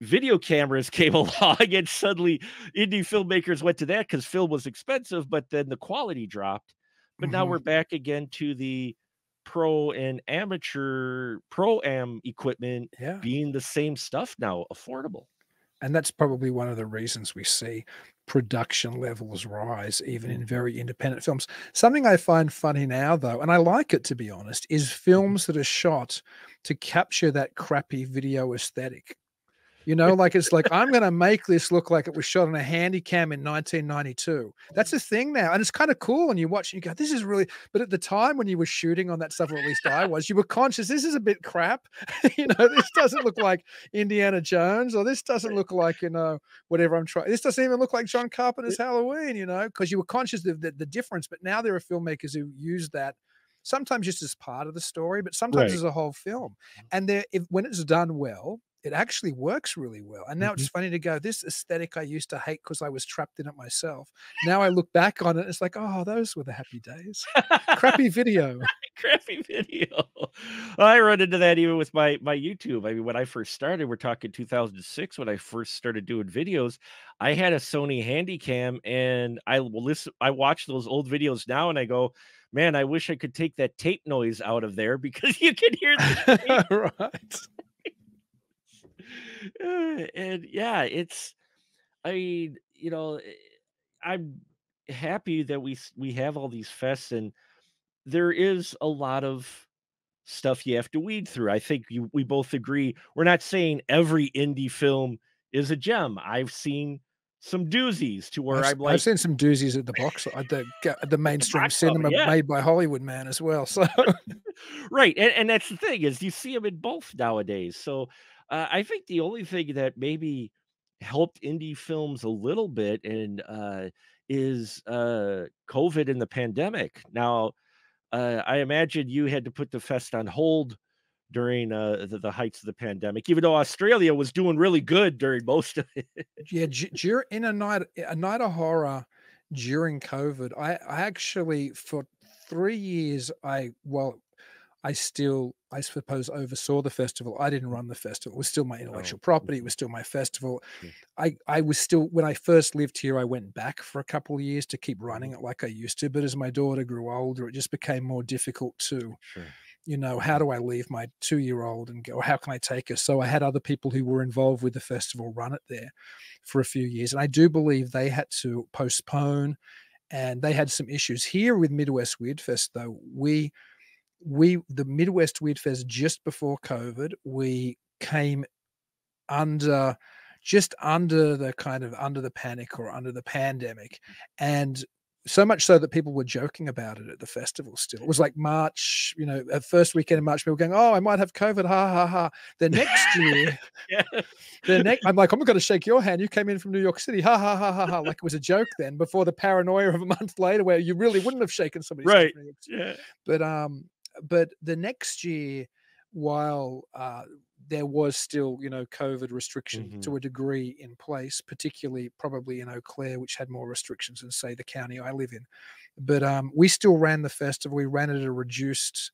video cameras came along, and suddenly indie filmmakers went to that because film was expensive, but then the quality dropped. But mm-hmm. now we're back again to the pro and amateur pro-am equipment yeah. being the same stuff now, affordable. And that's probably one of the reasons we see production levels rise, even in very independent films. Something I find funny now, though, and I like it, to be honest, is films that are shot to capture that crappy video aesthetic. You know, like it's like, I'm going to make this look like it was shot on a Handycam in nineteen ninety-two. That's a thing now. And it's kind of cool. And you watch and you go, this is really, but at the time when you were shooting on that stuff, or at least I was, you were conscious, this is a bit crap. You know, this doesn't look like Indiana Jones, or this doesn't look like, you know, whatever I'm trying. This doesn't even look like John Carpenter's Halloween, you know, because you were conscious of the, the difference. But now there are filmmakers who use that, sometimes just as part of the story, but sometimes right. as a whole film. And there, if, when it's done well, it actually works really well. And now mm-hmm. it's funny to go, this aesthetic I used to hate because I was trapped in it myself. Now I look back on it, and it's like, oh, those were the happy days. Crappy video. Crappy video. I run into that even with my, my YouTube. I mean, when I first started, we're talking two thousand six, when I first started doing videos, I had a Sony Handycam, and I will listen, I watch those old videos now, and I go, man, I wish I could take that tape noise out of there, because you can hear the tape. Right. And yeah, it's, I mean, you know, I'm happy that we we have all these fests, and there is a lot of stuff you have to weed through. I think you, we both agree. We're not saying every indie film is a gem. I've seen some doozies to where I've, I'm like, I've seen some doozies at the box, at the at the mainstream cinema yeah. made by Hollywood man as well. So right, and and that's the thing, is you see them in both nowadays. So. Uh, I think the only thing that maybe helped indie films a little bit, and uh, is uh, COVID and the pandemic. Now, uh, I imagine you had to put the fest on hold during uh, the, the heights of the pandemic, even though Australia was doing really good during most of it. Yeah, during in a night a night of horror during COVID, I, I actually for three years I well. I still, I suppose, oversaw the festival. I didn't run the festival. It was still my intellectual oh. property. It was still my festival. Yeah. I, I was still, when I first lived here, I went back for a couple of years to keep running it like I used to. But as my daughter grew older, it just became more difficult to, sure. you know, how do I leave my two-year-old and go, how can I take her? So I had other people who were involved with the festival run it there for a few years. And I do believe they had to postpone, and they had some issues here with Midwest Weird Fest, though. We... We, the Midwest Weird Fest, just before COVID, we came under, just under the kind of under the panic or under the pandemic. And so much so that people were joking about it at the festival still. It was like March, you know, first weekend in March, people were going, oh, I might have COVID, ha, ha, ha. The next year, yeah. the ne- I'm like, I'm not going to shake your hand. You came in from New York City, ha, ha, ha, ha, ha. Like it was a joke then, before the paranoia of a month later where you really wouldn't have shaken somebody's hand. Right, yeah. But, um, But the next year, while uh, there was still, you know, COVID restriction mm-hmm. to a degree in place, particularly probably in Eau Claire, which had more restrictions than, say, the county I live in. But um, we still ran the festival. We ran it at a reduced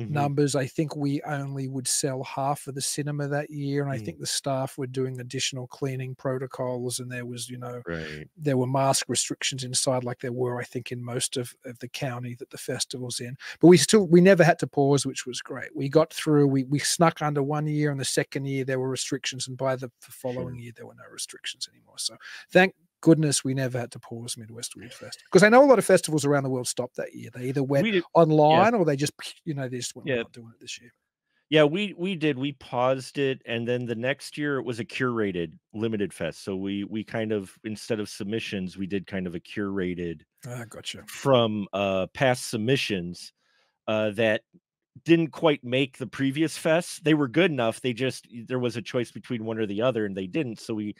mm-hmm. numbers. I think we only would sell half of the cinema that year. And mm-hmm. I think the staff were doing additional cleaning protocols. And there was, you know, right. there were mask restrictions inside, like there were, I think, in most of, of the county that the festival's in. But we still, we never had to pause, which was great. We got through, we, we snuck under one year, and the second year there were restrictions. And by the, the following sure. year, there were no restrictions anymore. So thank goodness we never had to pause Midwest Weird Fest, because I know a lot of festivals around the world stopped that year. They either went we did, online yeah. or they just, you know, they just went yeah. not doing it this year. Yeah, we we did. We paused it, and then the next year it was a curated limited fest. So we we kind of, instead of submissions, we did kind of a curated. Ah, gotcha. From uh, past submissions uh, that didn't quite make the previous fest. They were good enough. They just, there was a choice between one or the other, and they didn't. So we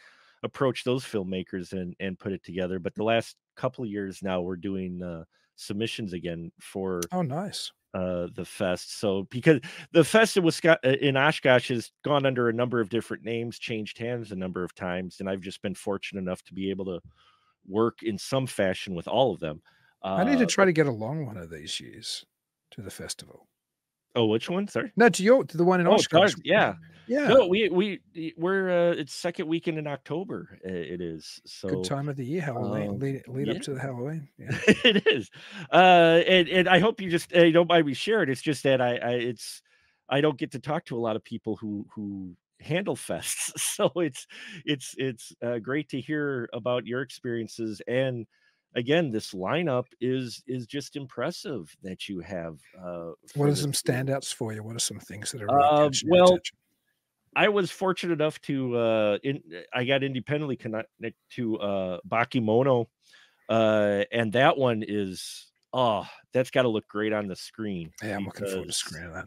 approach those filmmakers and and put it together. But the last couple of years now we're doing uh submissions again for oh nice uh the fest. So because the fest in Wisconsin, in Oshkosh, has gone under a number of different names, changed hands a number of times, and I've just been fortunate enough to be able to work in some fashion with all of them. uh, I need to try to get along one of these years to the festival. Oh, which one? Sorry. No, to your to the one in oh, Oshkosh. Yeah, yeah. No, we we we're uh, it's second weekend in October. It is so good time of the year. Halloween um, lead, lead yeah. up to the Halloween. Yeah. It is. Uh, and and I hope you just uh, you don't mind me sharing. It's just that I, I it's I don't get to talk to a lot of people who who handle fests. So it's it's it's uh, great to hear about your experiences. And again, this lineup is is just impressive that you have. Uh, what are some standouts for you? What are some things that are really uh, well? Attention? I was fortunate enough to uh, in, I got independently connected to uh, Bakemono, uh, and that one is oh, that's got to look great on the screen. Yeah, I'm because, looking forward to screening that,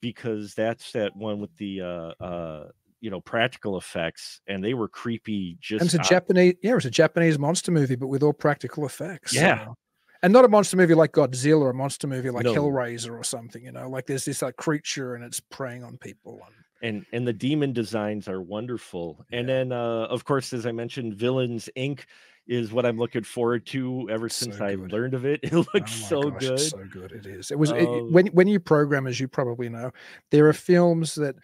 because that's that one with the uh, uh, you know, practical effects, and they were creepy. Just and it's a out. Japanese, yeah, it's a Japanese monster movie, but with all practical effects. Yeah, so. And not a monster movie like Godzilla, or a monster movie like no. Hellraiser or something. You know, like there's this like creature and it's preying on people. And and, and the demon designs are wonderful. Yeah. And then, uh, of course, as I mentioned, Villains Incorporated is what I'm looking forward to ever it's since so I learned of it. It looks oh so gosh, good. So good it is. It was um, it, when when you program, as you probably know, there are films that.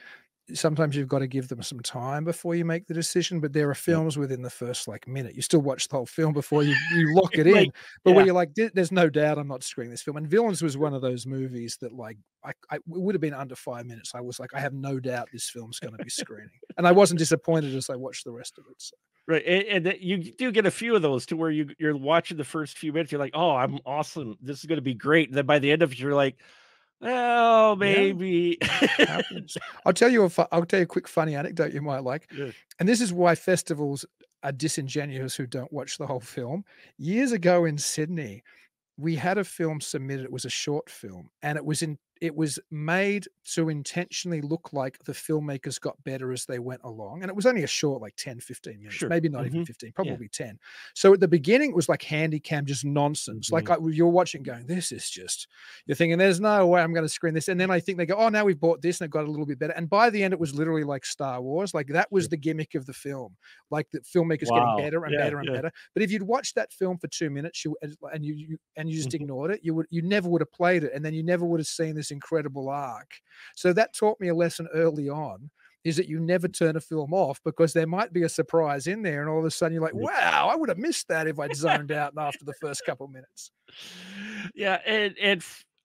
Sometimes you've got to give them some time before you make the decision, but there are films within the first like minute. You still watch the whole film before you, you lock it like, in, but yeah. where you're like, there's no doubt I'm not screwing this film. And Villains was one of those movies that like, I, I it would have been under five minutes. I was like, I have no doubt this film's going to be screening. And I wasn't disappointed as I watched the rest of it. So. Right. And, and you do get a few of those to where you, you're watching the first few minutes. You're like, oh, I'm awesome. This is going to be great. And then by the end of it, you're like, well, maybe. Yeah, I'll tell you a fu- I'll tell you a quick funny anecdote you might like. Yeah. And this is why festivals are disingenuous who don't watch the whole film. Years ago in Sydney, we had a film submitted. It was a short film, and it was in it was made to intentionally look like the filmmakers got better as they went along. And it was only a short, like ten, fifteen minutes, sure. maybe not mm-hmm. even fifteen, probably yeah. ten. So at the beginning, it was like handy cam, just nonsense. Mm-hmm. Like I, you're watching going, this is just, you're thinking, there's no way I'm going to screen this. And then I think they go, oh, now we've bought this and it got a little bit better. And by the end, it was literally like Star Wars. Like that was yeah. the gimmick of the film. Like the filmmakers wow. getting better and yeah, better and yeah. better. But if you'd watched that film for two minutes you, and you, you and you just mm-hmm. ignored it, you would you never would have played it. And then you never would have seen this this incredible arc. So that taught me a lesson early on, is that you never turn a film off, because there might be a surprise in there, and all of a sudden you're like, wow, I would have missed that if I'd zoned out after the first couple minutes. Yeah, and and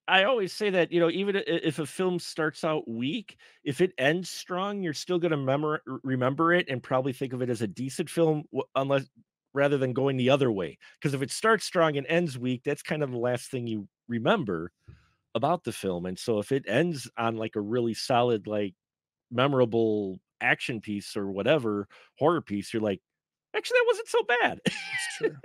I always say that, you know, even if a film starts out weak, if it ends strong, you're still going to remember remember it and probably think of it as a decent film, unless rather than going the other way. Because if it starts strong and ends weak, that's kind of the last thing you remember about the film. And so if it ends on like a really solid, like memorable action piece or whatever, horror piece, you're like, actually, that wasn't so bad. It's true.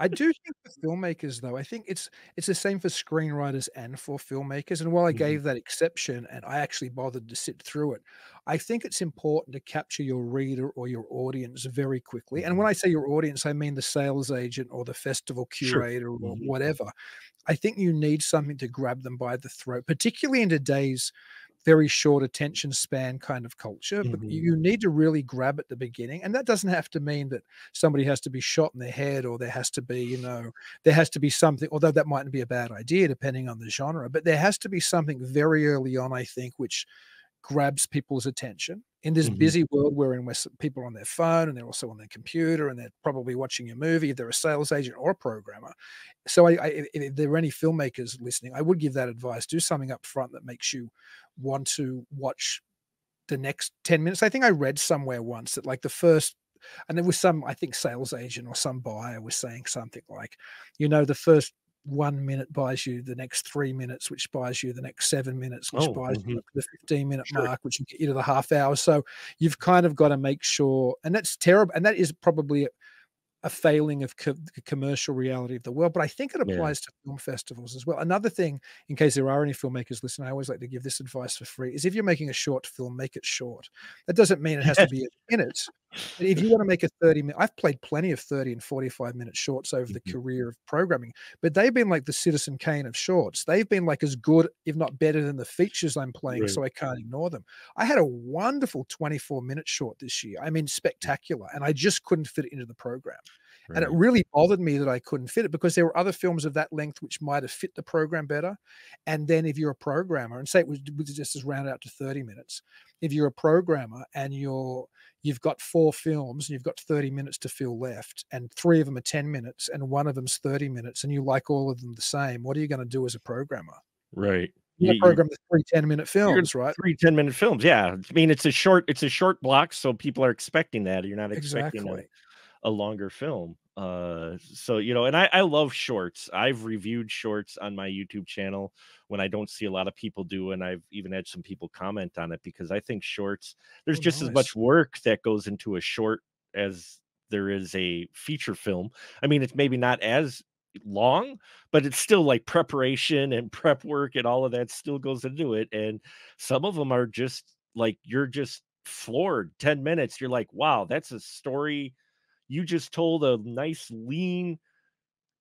I do think for filmmakers, though, I think it's it's the same for screenwriters and for filmmakers. And while I gave that exception and I actually bothered to sit through it, I think it's important to capture your reader or your audience very quickly. And when I say your audience, I mean the sales agent or the festival curator sure. or whatever. I think you need something to grab them by the throat, particularly in today's very short attention span kind of culture, but mm-hmm. you need to really grab at the beginning. And that doesn't have to mean that somebody has to be shot in the head, or there has to be, you know, there has to be something, although that mightn't be a bad idea depending on the genre, but there has to be something very early on, I think, which grabs people's attention in this mm-hmm. busy world wherein we're, people are on their phone and they're also on their computer and they're probably watching your movie if they're a sales agent or a programmer. So I, I, if there are any filmmakers listening, I would give that advice. Do something up front that makes you want to watch the next ten minutes. I think I read somewhere once that like the first, and there was some, I think sales agent or some buyer was saying something like, you know, the first one minute buys you the next three minutes, which buys you the next seven minutes, which oh, buys mm-hmm. you the fifteen minute sure. mark, which will get you to the half hour. So you've kind of got to make sure, and that's terrible. And that is probably a, a failing of co commercial reality of the world, but I think it applies yeah. to film festivals as well. Another thing, in case there are any filmmakers listening, I always like to give this advice for free, is if you're making a short film, make it short. That doesn't mean it has to be a minute. But if you want to make a thirty minute, I've played plenty of thirty and forty-five minute shorts over the mm-hmm. career of programming, but they've been like the Citizen Kane of shorts. They've been like as good, if not better than the features I'm playing. Right. So I can't ignore them. I had a wonderful twenty-four minute short this year. I mean, spectacular. And I just couldn't fit it into the program. Right. And it really bothered me that I couldn't fit it, because there were other films of that length which might have fit the program better. And then if you're a programmer, and say it was just as rounded out to thirty minutes, if you're a programmer and you're you've got four films and you've got thirty minutes to fill left, and three of them are ten minutes and one of them's thirty minutes, and you like all of them the same, what are you going to do as a programmer? Right. You yeah, program the three ten minute films, right? Three ten minute films. Yeah. I mean, it's a short, it's a short block. So people are expecting that. You're not expecting exactly. that. A longer film. Uh, so, you know, and I, I love shorts. I've reviewed shorts on my YouTube channel when I don't see a lot of people do. And I've even had some people comment on it, because I think shorts, there's oh, just nice. as much work that goes into a short as there is a feature film. I mean, it's maybe not as long, but it's still like preparation and prep work and all of that still goes into it. And some of them are just like, you're just floored. ten minutes. You're like, wow, that's a story. You just told a nice, lean,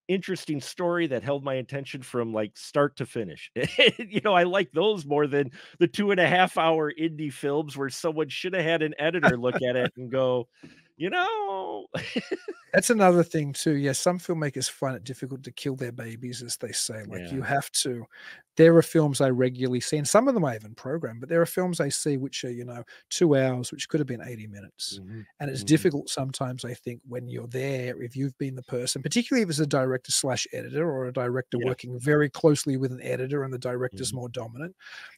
interesting story that held my attention from like start to finish. You know, I like those more than the two and a half hour indie films where someone should have had an editor look at it and go, you know. That's another thing too. Yeah, some filmmakers find it difficult to kill their babies, as they say. Like yeah. you have to. There are films I regularly see, and some of them I even program, but there are films I see which are, you know, two hours, which could have been eighty minutes. Mm-hmm. And it's mm-hmm. difficult sometimes, I think, when you're there, if you've been the person, particularly if it's a director slash editor or a director yeah. working very closely with an editor and the director's mm-hmm. more dominant.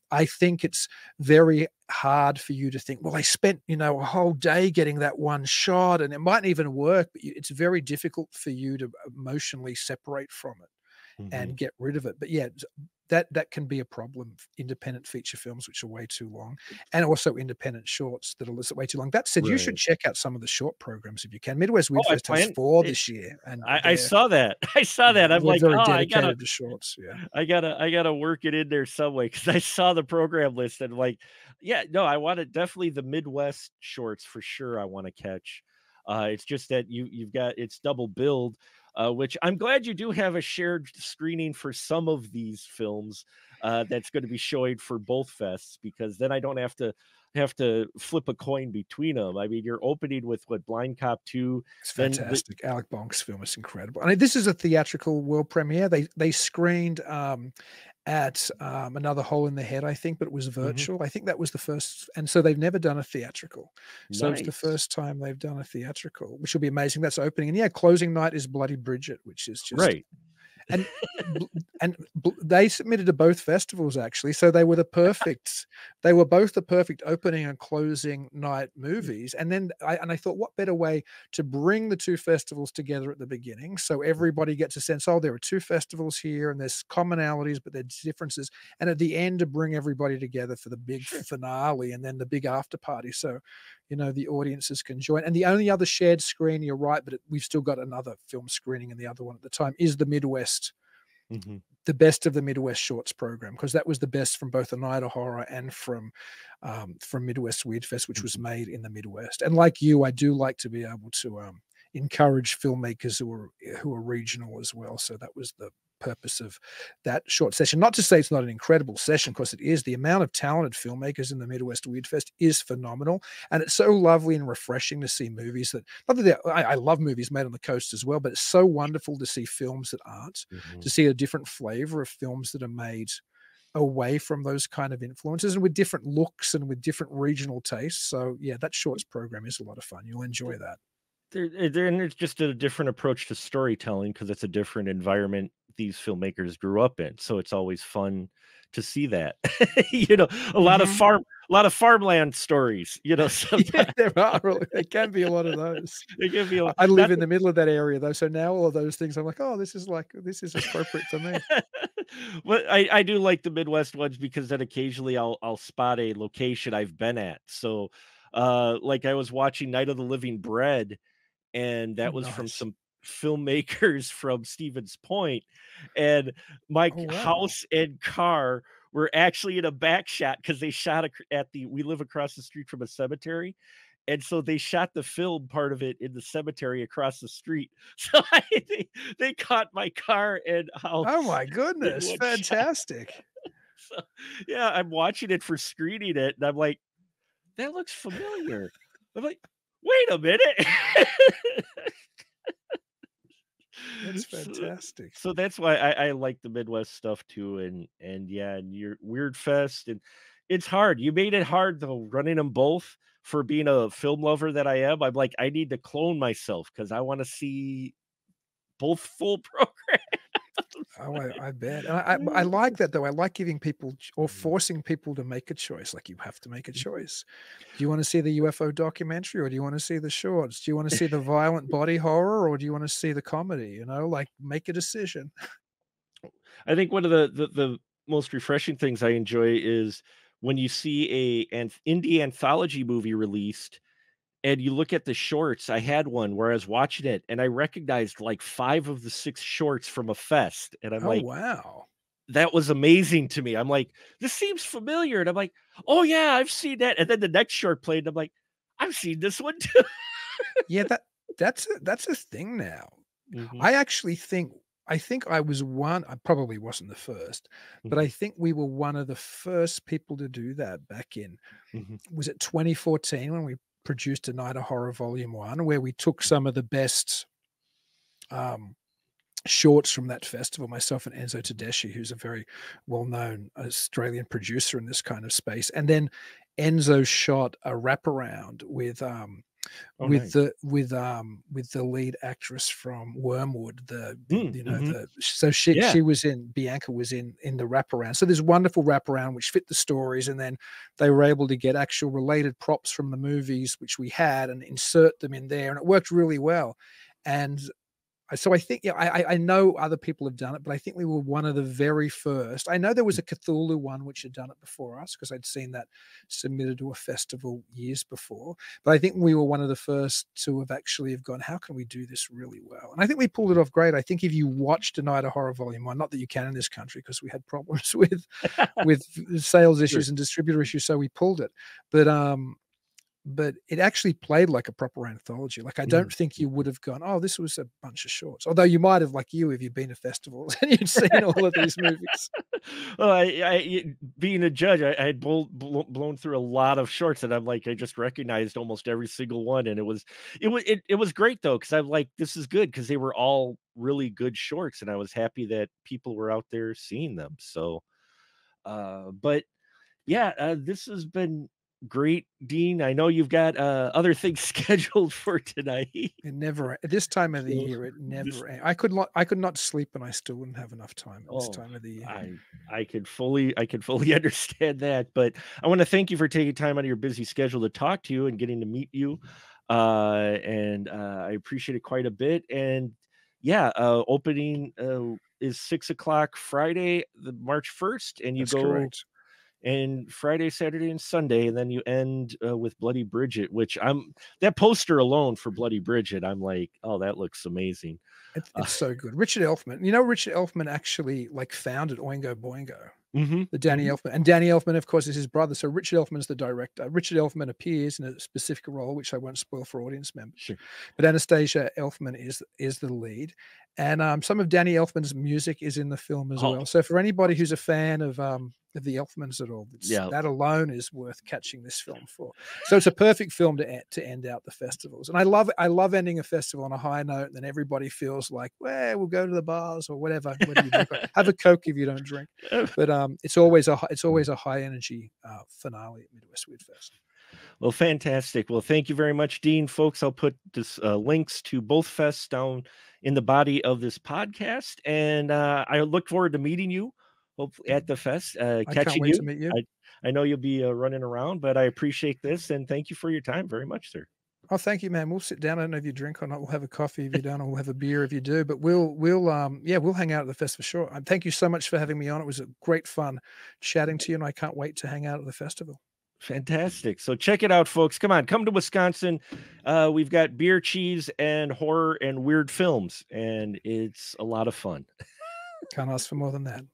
I think it's very hard for you to think, well, I spent, you know, a whole day getting that one shot and it mightn't even work, but it's very difficult for you to emotionally separate from it mm-hmm. and get rid of it. But yeah, that that can be a problem. Independent feature films, which are way too long, and also independent shorts that are way too long. That said, right. you should check out some of the short programs if you can. Midwest Weird Fest oh, has four it, this year, and I, I saw that. I saw that. I'm like, oh, I gotta to shorts. Yeah, I gotta, I gotta work it in there some way, because I saw the program list and like, yeah, no, I want to definitely the Midwest shorts for sure. I want to catch. Uh, it's just that you you've got it's double billed. Uh, which I'm glad you do have a shared screening for some of these films uh, that's going to be showing for both fests, because then I don't have to have to flip a coin between them. I mean, you're opening with what, Blind Cop two. It's fantastic. The Alec Bonk's film is incredible. I mean, this is a theatrical world premiere. They they screened um, at um, Another Hole in the Head, I think, but it was virtual. Mm-hmm. I think that was the first. And so they've never done a theatrical. Nice. So it's the first time they've done a theatrical, which will be amazing. That's opening. And yeah, closing night is Bloody Bridget, which is just right. And and they submitted to both festivals, actually. So they were the perfect, they were both the perfect opening and closing night movies. And then I, and I thought, what better way to bring the two festivals together at the beginning? So everybody gets a sense, oh, there are two festivals here and there's commonalities, but there's differences. And at the end to bring everybody together for the big sure. finale and then the big after party. So, you know, the audiences can join. And the only other shared screen, you're right, but it, we've still got another film screening and the other one at the time is the Midwest, mm-hmm. the best of the Midwest Shorts program, because that was the best from both the Night of Horror and from um, from Midwest Weird Fest, which mm-hmm. was made in the Midwest. And like you, I do like to be able to um, encourage filmmakers who are, who are regional as well. So that was the purpose of that short session. Not to say it's not an incredible session, because it is. The amount of talented filmmakers in the Midwest Weird Fest is phenomenal, and it's so lovely and refreshing to see movies that, not that I, I love movies made on the coast as well, but it's so wonderful to see films that aren't, mm-hmm. to see a different flavor of films that are made away from those kind of influences and with different looks and with different regional tastes. So yeah, that shorts program is a lot of fun. You'll enjoy that. There, there, and it's just a different approach to storytelling because it's a different environment these filmmakers grew up in. So it's always fun to see that. You know, a lot of farm, a lot of farmland stories. You know, yeah, there are. There can be a lot of those. There can be a lot. I live That's... in the middle of that area though, so now all of those things, I'm like, oh, this is like this is appropriate for me. Well, I, I do like the Midwest ones because then occasionally I'll I'll spot a location I've been at. So, uh, like I was watching Night of the Living Bread. And that was nice. From some filmmakers from Stevens Point. And my oh, wow. house and car were actually in a back shot because they shot at the, we live across the street from a cemetery. And so they shot the film part of it in the cemetery across the street. So I, they, they caught my car and house. Oh my goodness. Fantastic. So, yeah, I'm watching it for screening it. And I'm like, that looks familiar. I'm like, wait a minute. That's fantastic. So, so that's why I, I like the Midwest stuff too. And and yeah, and your Weird Fest. And it's hard. You made it hard though, running them both. For being a film lover that I am, I'm like, I need to clone myself because I want to see both full programs. Oh, I, I bet. And I, I, I like that though. I like giving people or forcing people to make a choice. Like you have to make a choice. Do you want to see the U F O documentary or do you want to see the shorts? Do you want to see the violent body horror or do you want to see the comedy? You know, like make a decision. I think one of the, the, the most refreshing things I enjoy is when you see a, an indie anthology movie released and you look at the shorts. I had one where I was watching it and I recognized like five of the six shorts from a fest. And I'm oh, like, wow, that was amazing to me. I'm like, this seems familiar. And I'm like, oh yeah, I've seen that. And then the next short played. And I'm like, I've seen this one too. Yeah. That that's, a, that's a thing now. Mm-hmm. I actually think, I think I was one, I probably wasn't the first, mm-hmm. but I think we were one of the first people to do that back in, mm-hmm. was it twenty fourteen when we produced a Night of Horror Volume One, where we took some of the best um, shorts from that festival. Myself and Enzo Tedeschi, who's a very well-known Australian producer in this kind of space, and then Enzo shot a wraparound with um, oh, with nice. the with um, with the lead actress from Wormwood. The mm, you know mm-hmm. the so she yeah. she was in Bianca was in in the wraparound. So there's wonderful wraparound which fit the stories, and then they were able to get actual related props from the movies, which we had, and insert them in there. And it worked really well. And so I think, yeah, I, I know other people have done it, but I think we were one of the very first. I know there was a Cthulhu one which had done it before us because I'd seen that submitted to a festival years before. But I think we were one of the first to have actually have gone, how can we do this really well? And I think we pulled it off great. I think if you watched A Night of Horror Volume One, not that you can in this country because we had problems with with sales issues sure. and distributor issues, so we pulled it. But um. But it actually played like a proper anthology. Like, I don't mm. think you would have gone, oh, this was a bunch of shorts. Although you might have, like you, if you've been to festivals and you'd seen all of these movies. Well, I, I, being a judge, I, I had blown, blown through a lot of shorts, and I'm like, I just recognized almost every single one. And it was, it was, it, it was great though, because I'm like, this is good, because they were all really good shorts, and I was happy that people were out there seeing them. So Uh, but yeah, uh, this has been great, Dean. I know you've got uh, other things scheduled for tonight. It never, this time of the year, it never ends. I could not, I could not sleep, and I still wouldn't have enough time at this oh, time of the year. I, I could fully, I could fully understand that. But I want to thank you for taking time out of your busy schedule to talk to you and getting to meet you. Uh, and uh, I appreciate it quite a bit. And yeah, uh, opening uh, is six o'clock Friday, the March first, and you That's go. Correct. And Friday, Saturday, and Sunday, and then you end uh, with Bloody Bridget, which I'm that poster alone for Bloody Bridget, I'm like, oh, that looks amazing. It's, it's uh, so good. Richard Elfman, you know, Richard Elfman actually like founded Oingo Boingo, mm-hmm. the Danny Elfman, and Danny Elfman, of course, is his brother. So Richard Elfman is the director. Richard Elfman appears in a specific role, which I won't spoil for audience members. Sure. But Anastasia Elfman is is the lead, and um, some of Danny Elfman's music is in the film as oh. well. So for anybody who's a fan of um. of the Elfmans at all, it's, yeah. that alone is worth catching this film for. So it's a perfect film to to end out the festivals. And I love I love ending a festival on a high note, and then everybody feels like, well, we'll go to the bars or whatever. What do you do? Have a Coke if you don't drink. But um, it's always a it's always a high energy uh, finale at Midwest Weird Fest. Well, fantastic. Well, thank you very much, Dean. Folks, I'll put this uh, links to both fests down in the body of this podcast, and uh, I look forward to meeting you. Hopefully at the fest, uh, I catching you. you. I, I know you'll be uh, running around, but I appreciate this, and thank you for your time very much, sir. Oh, thank you, man. We'll sit down. I don't know if you drink or not. We'll have a coffee if you don't, or we'll have a beer if you do. But we'll, we'll, um, yeah, we'll hang out at the fest for sure. Um, thank you so much for having me on. It was a great fun chatting to you, and I can't wait to hang out at the festival. Fantastic. So check it out, folks. Come on, come to Wisconsin. Uh, we've got beer, cheese, and horror and weird films, and it's a lot of fun. Can't ask for more than that.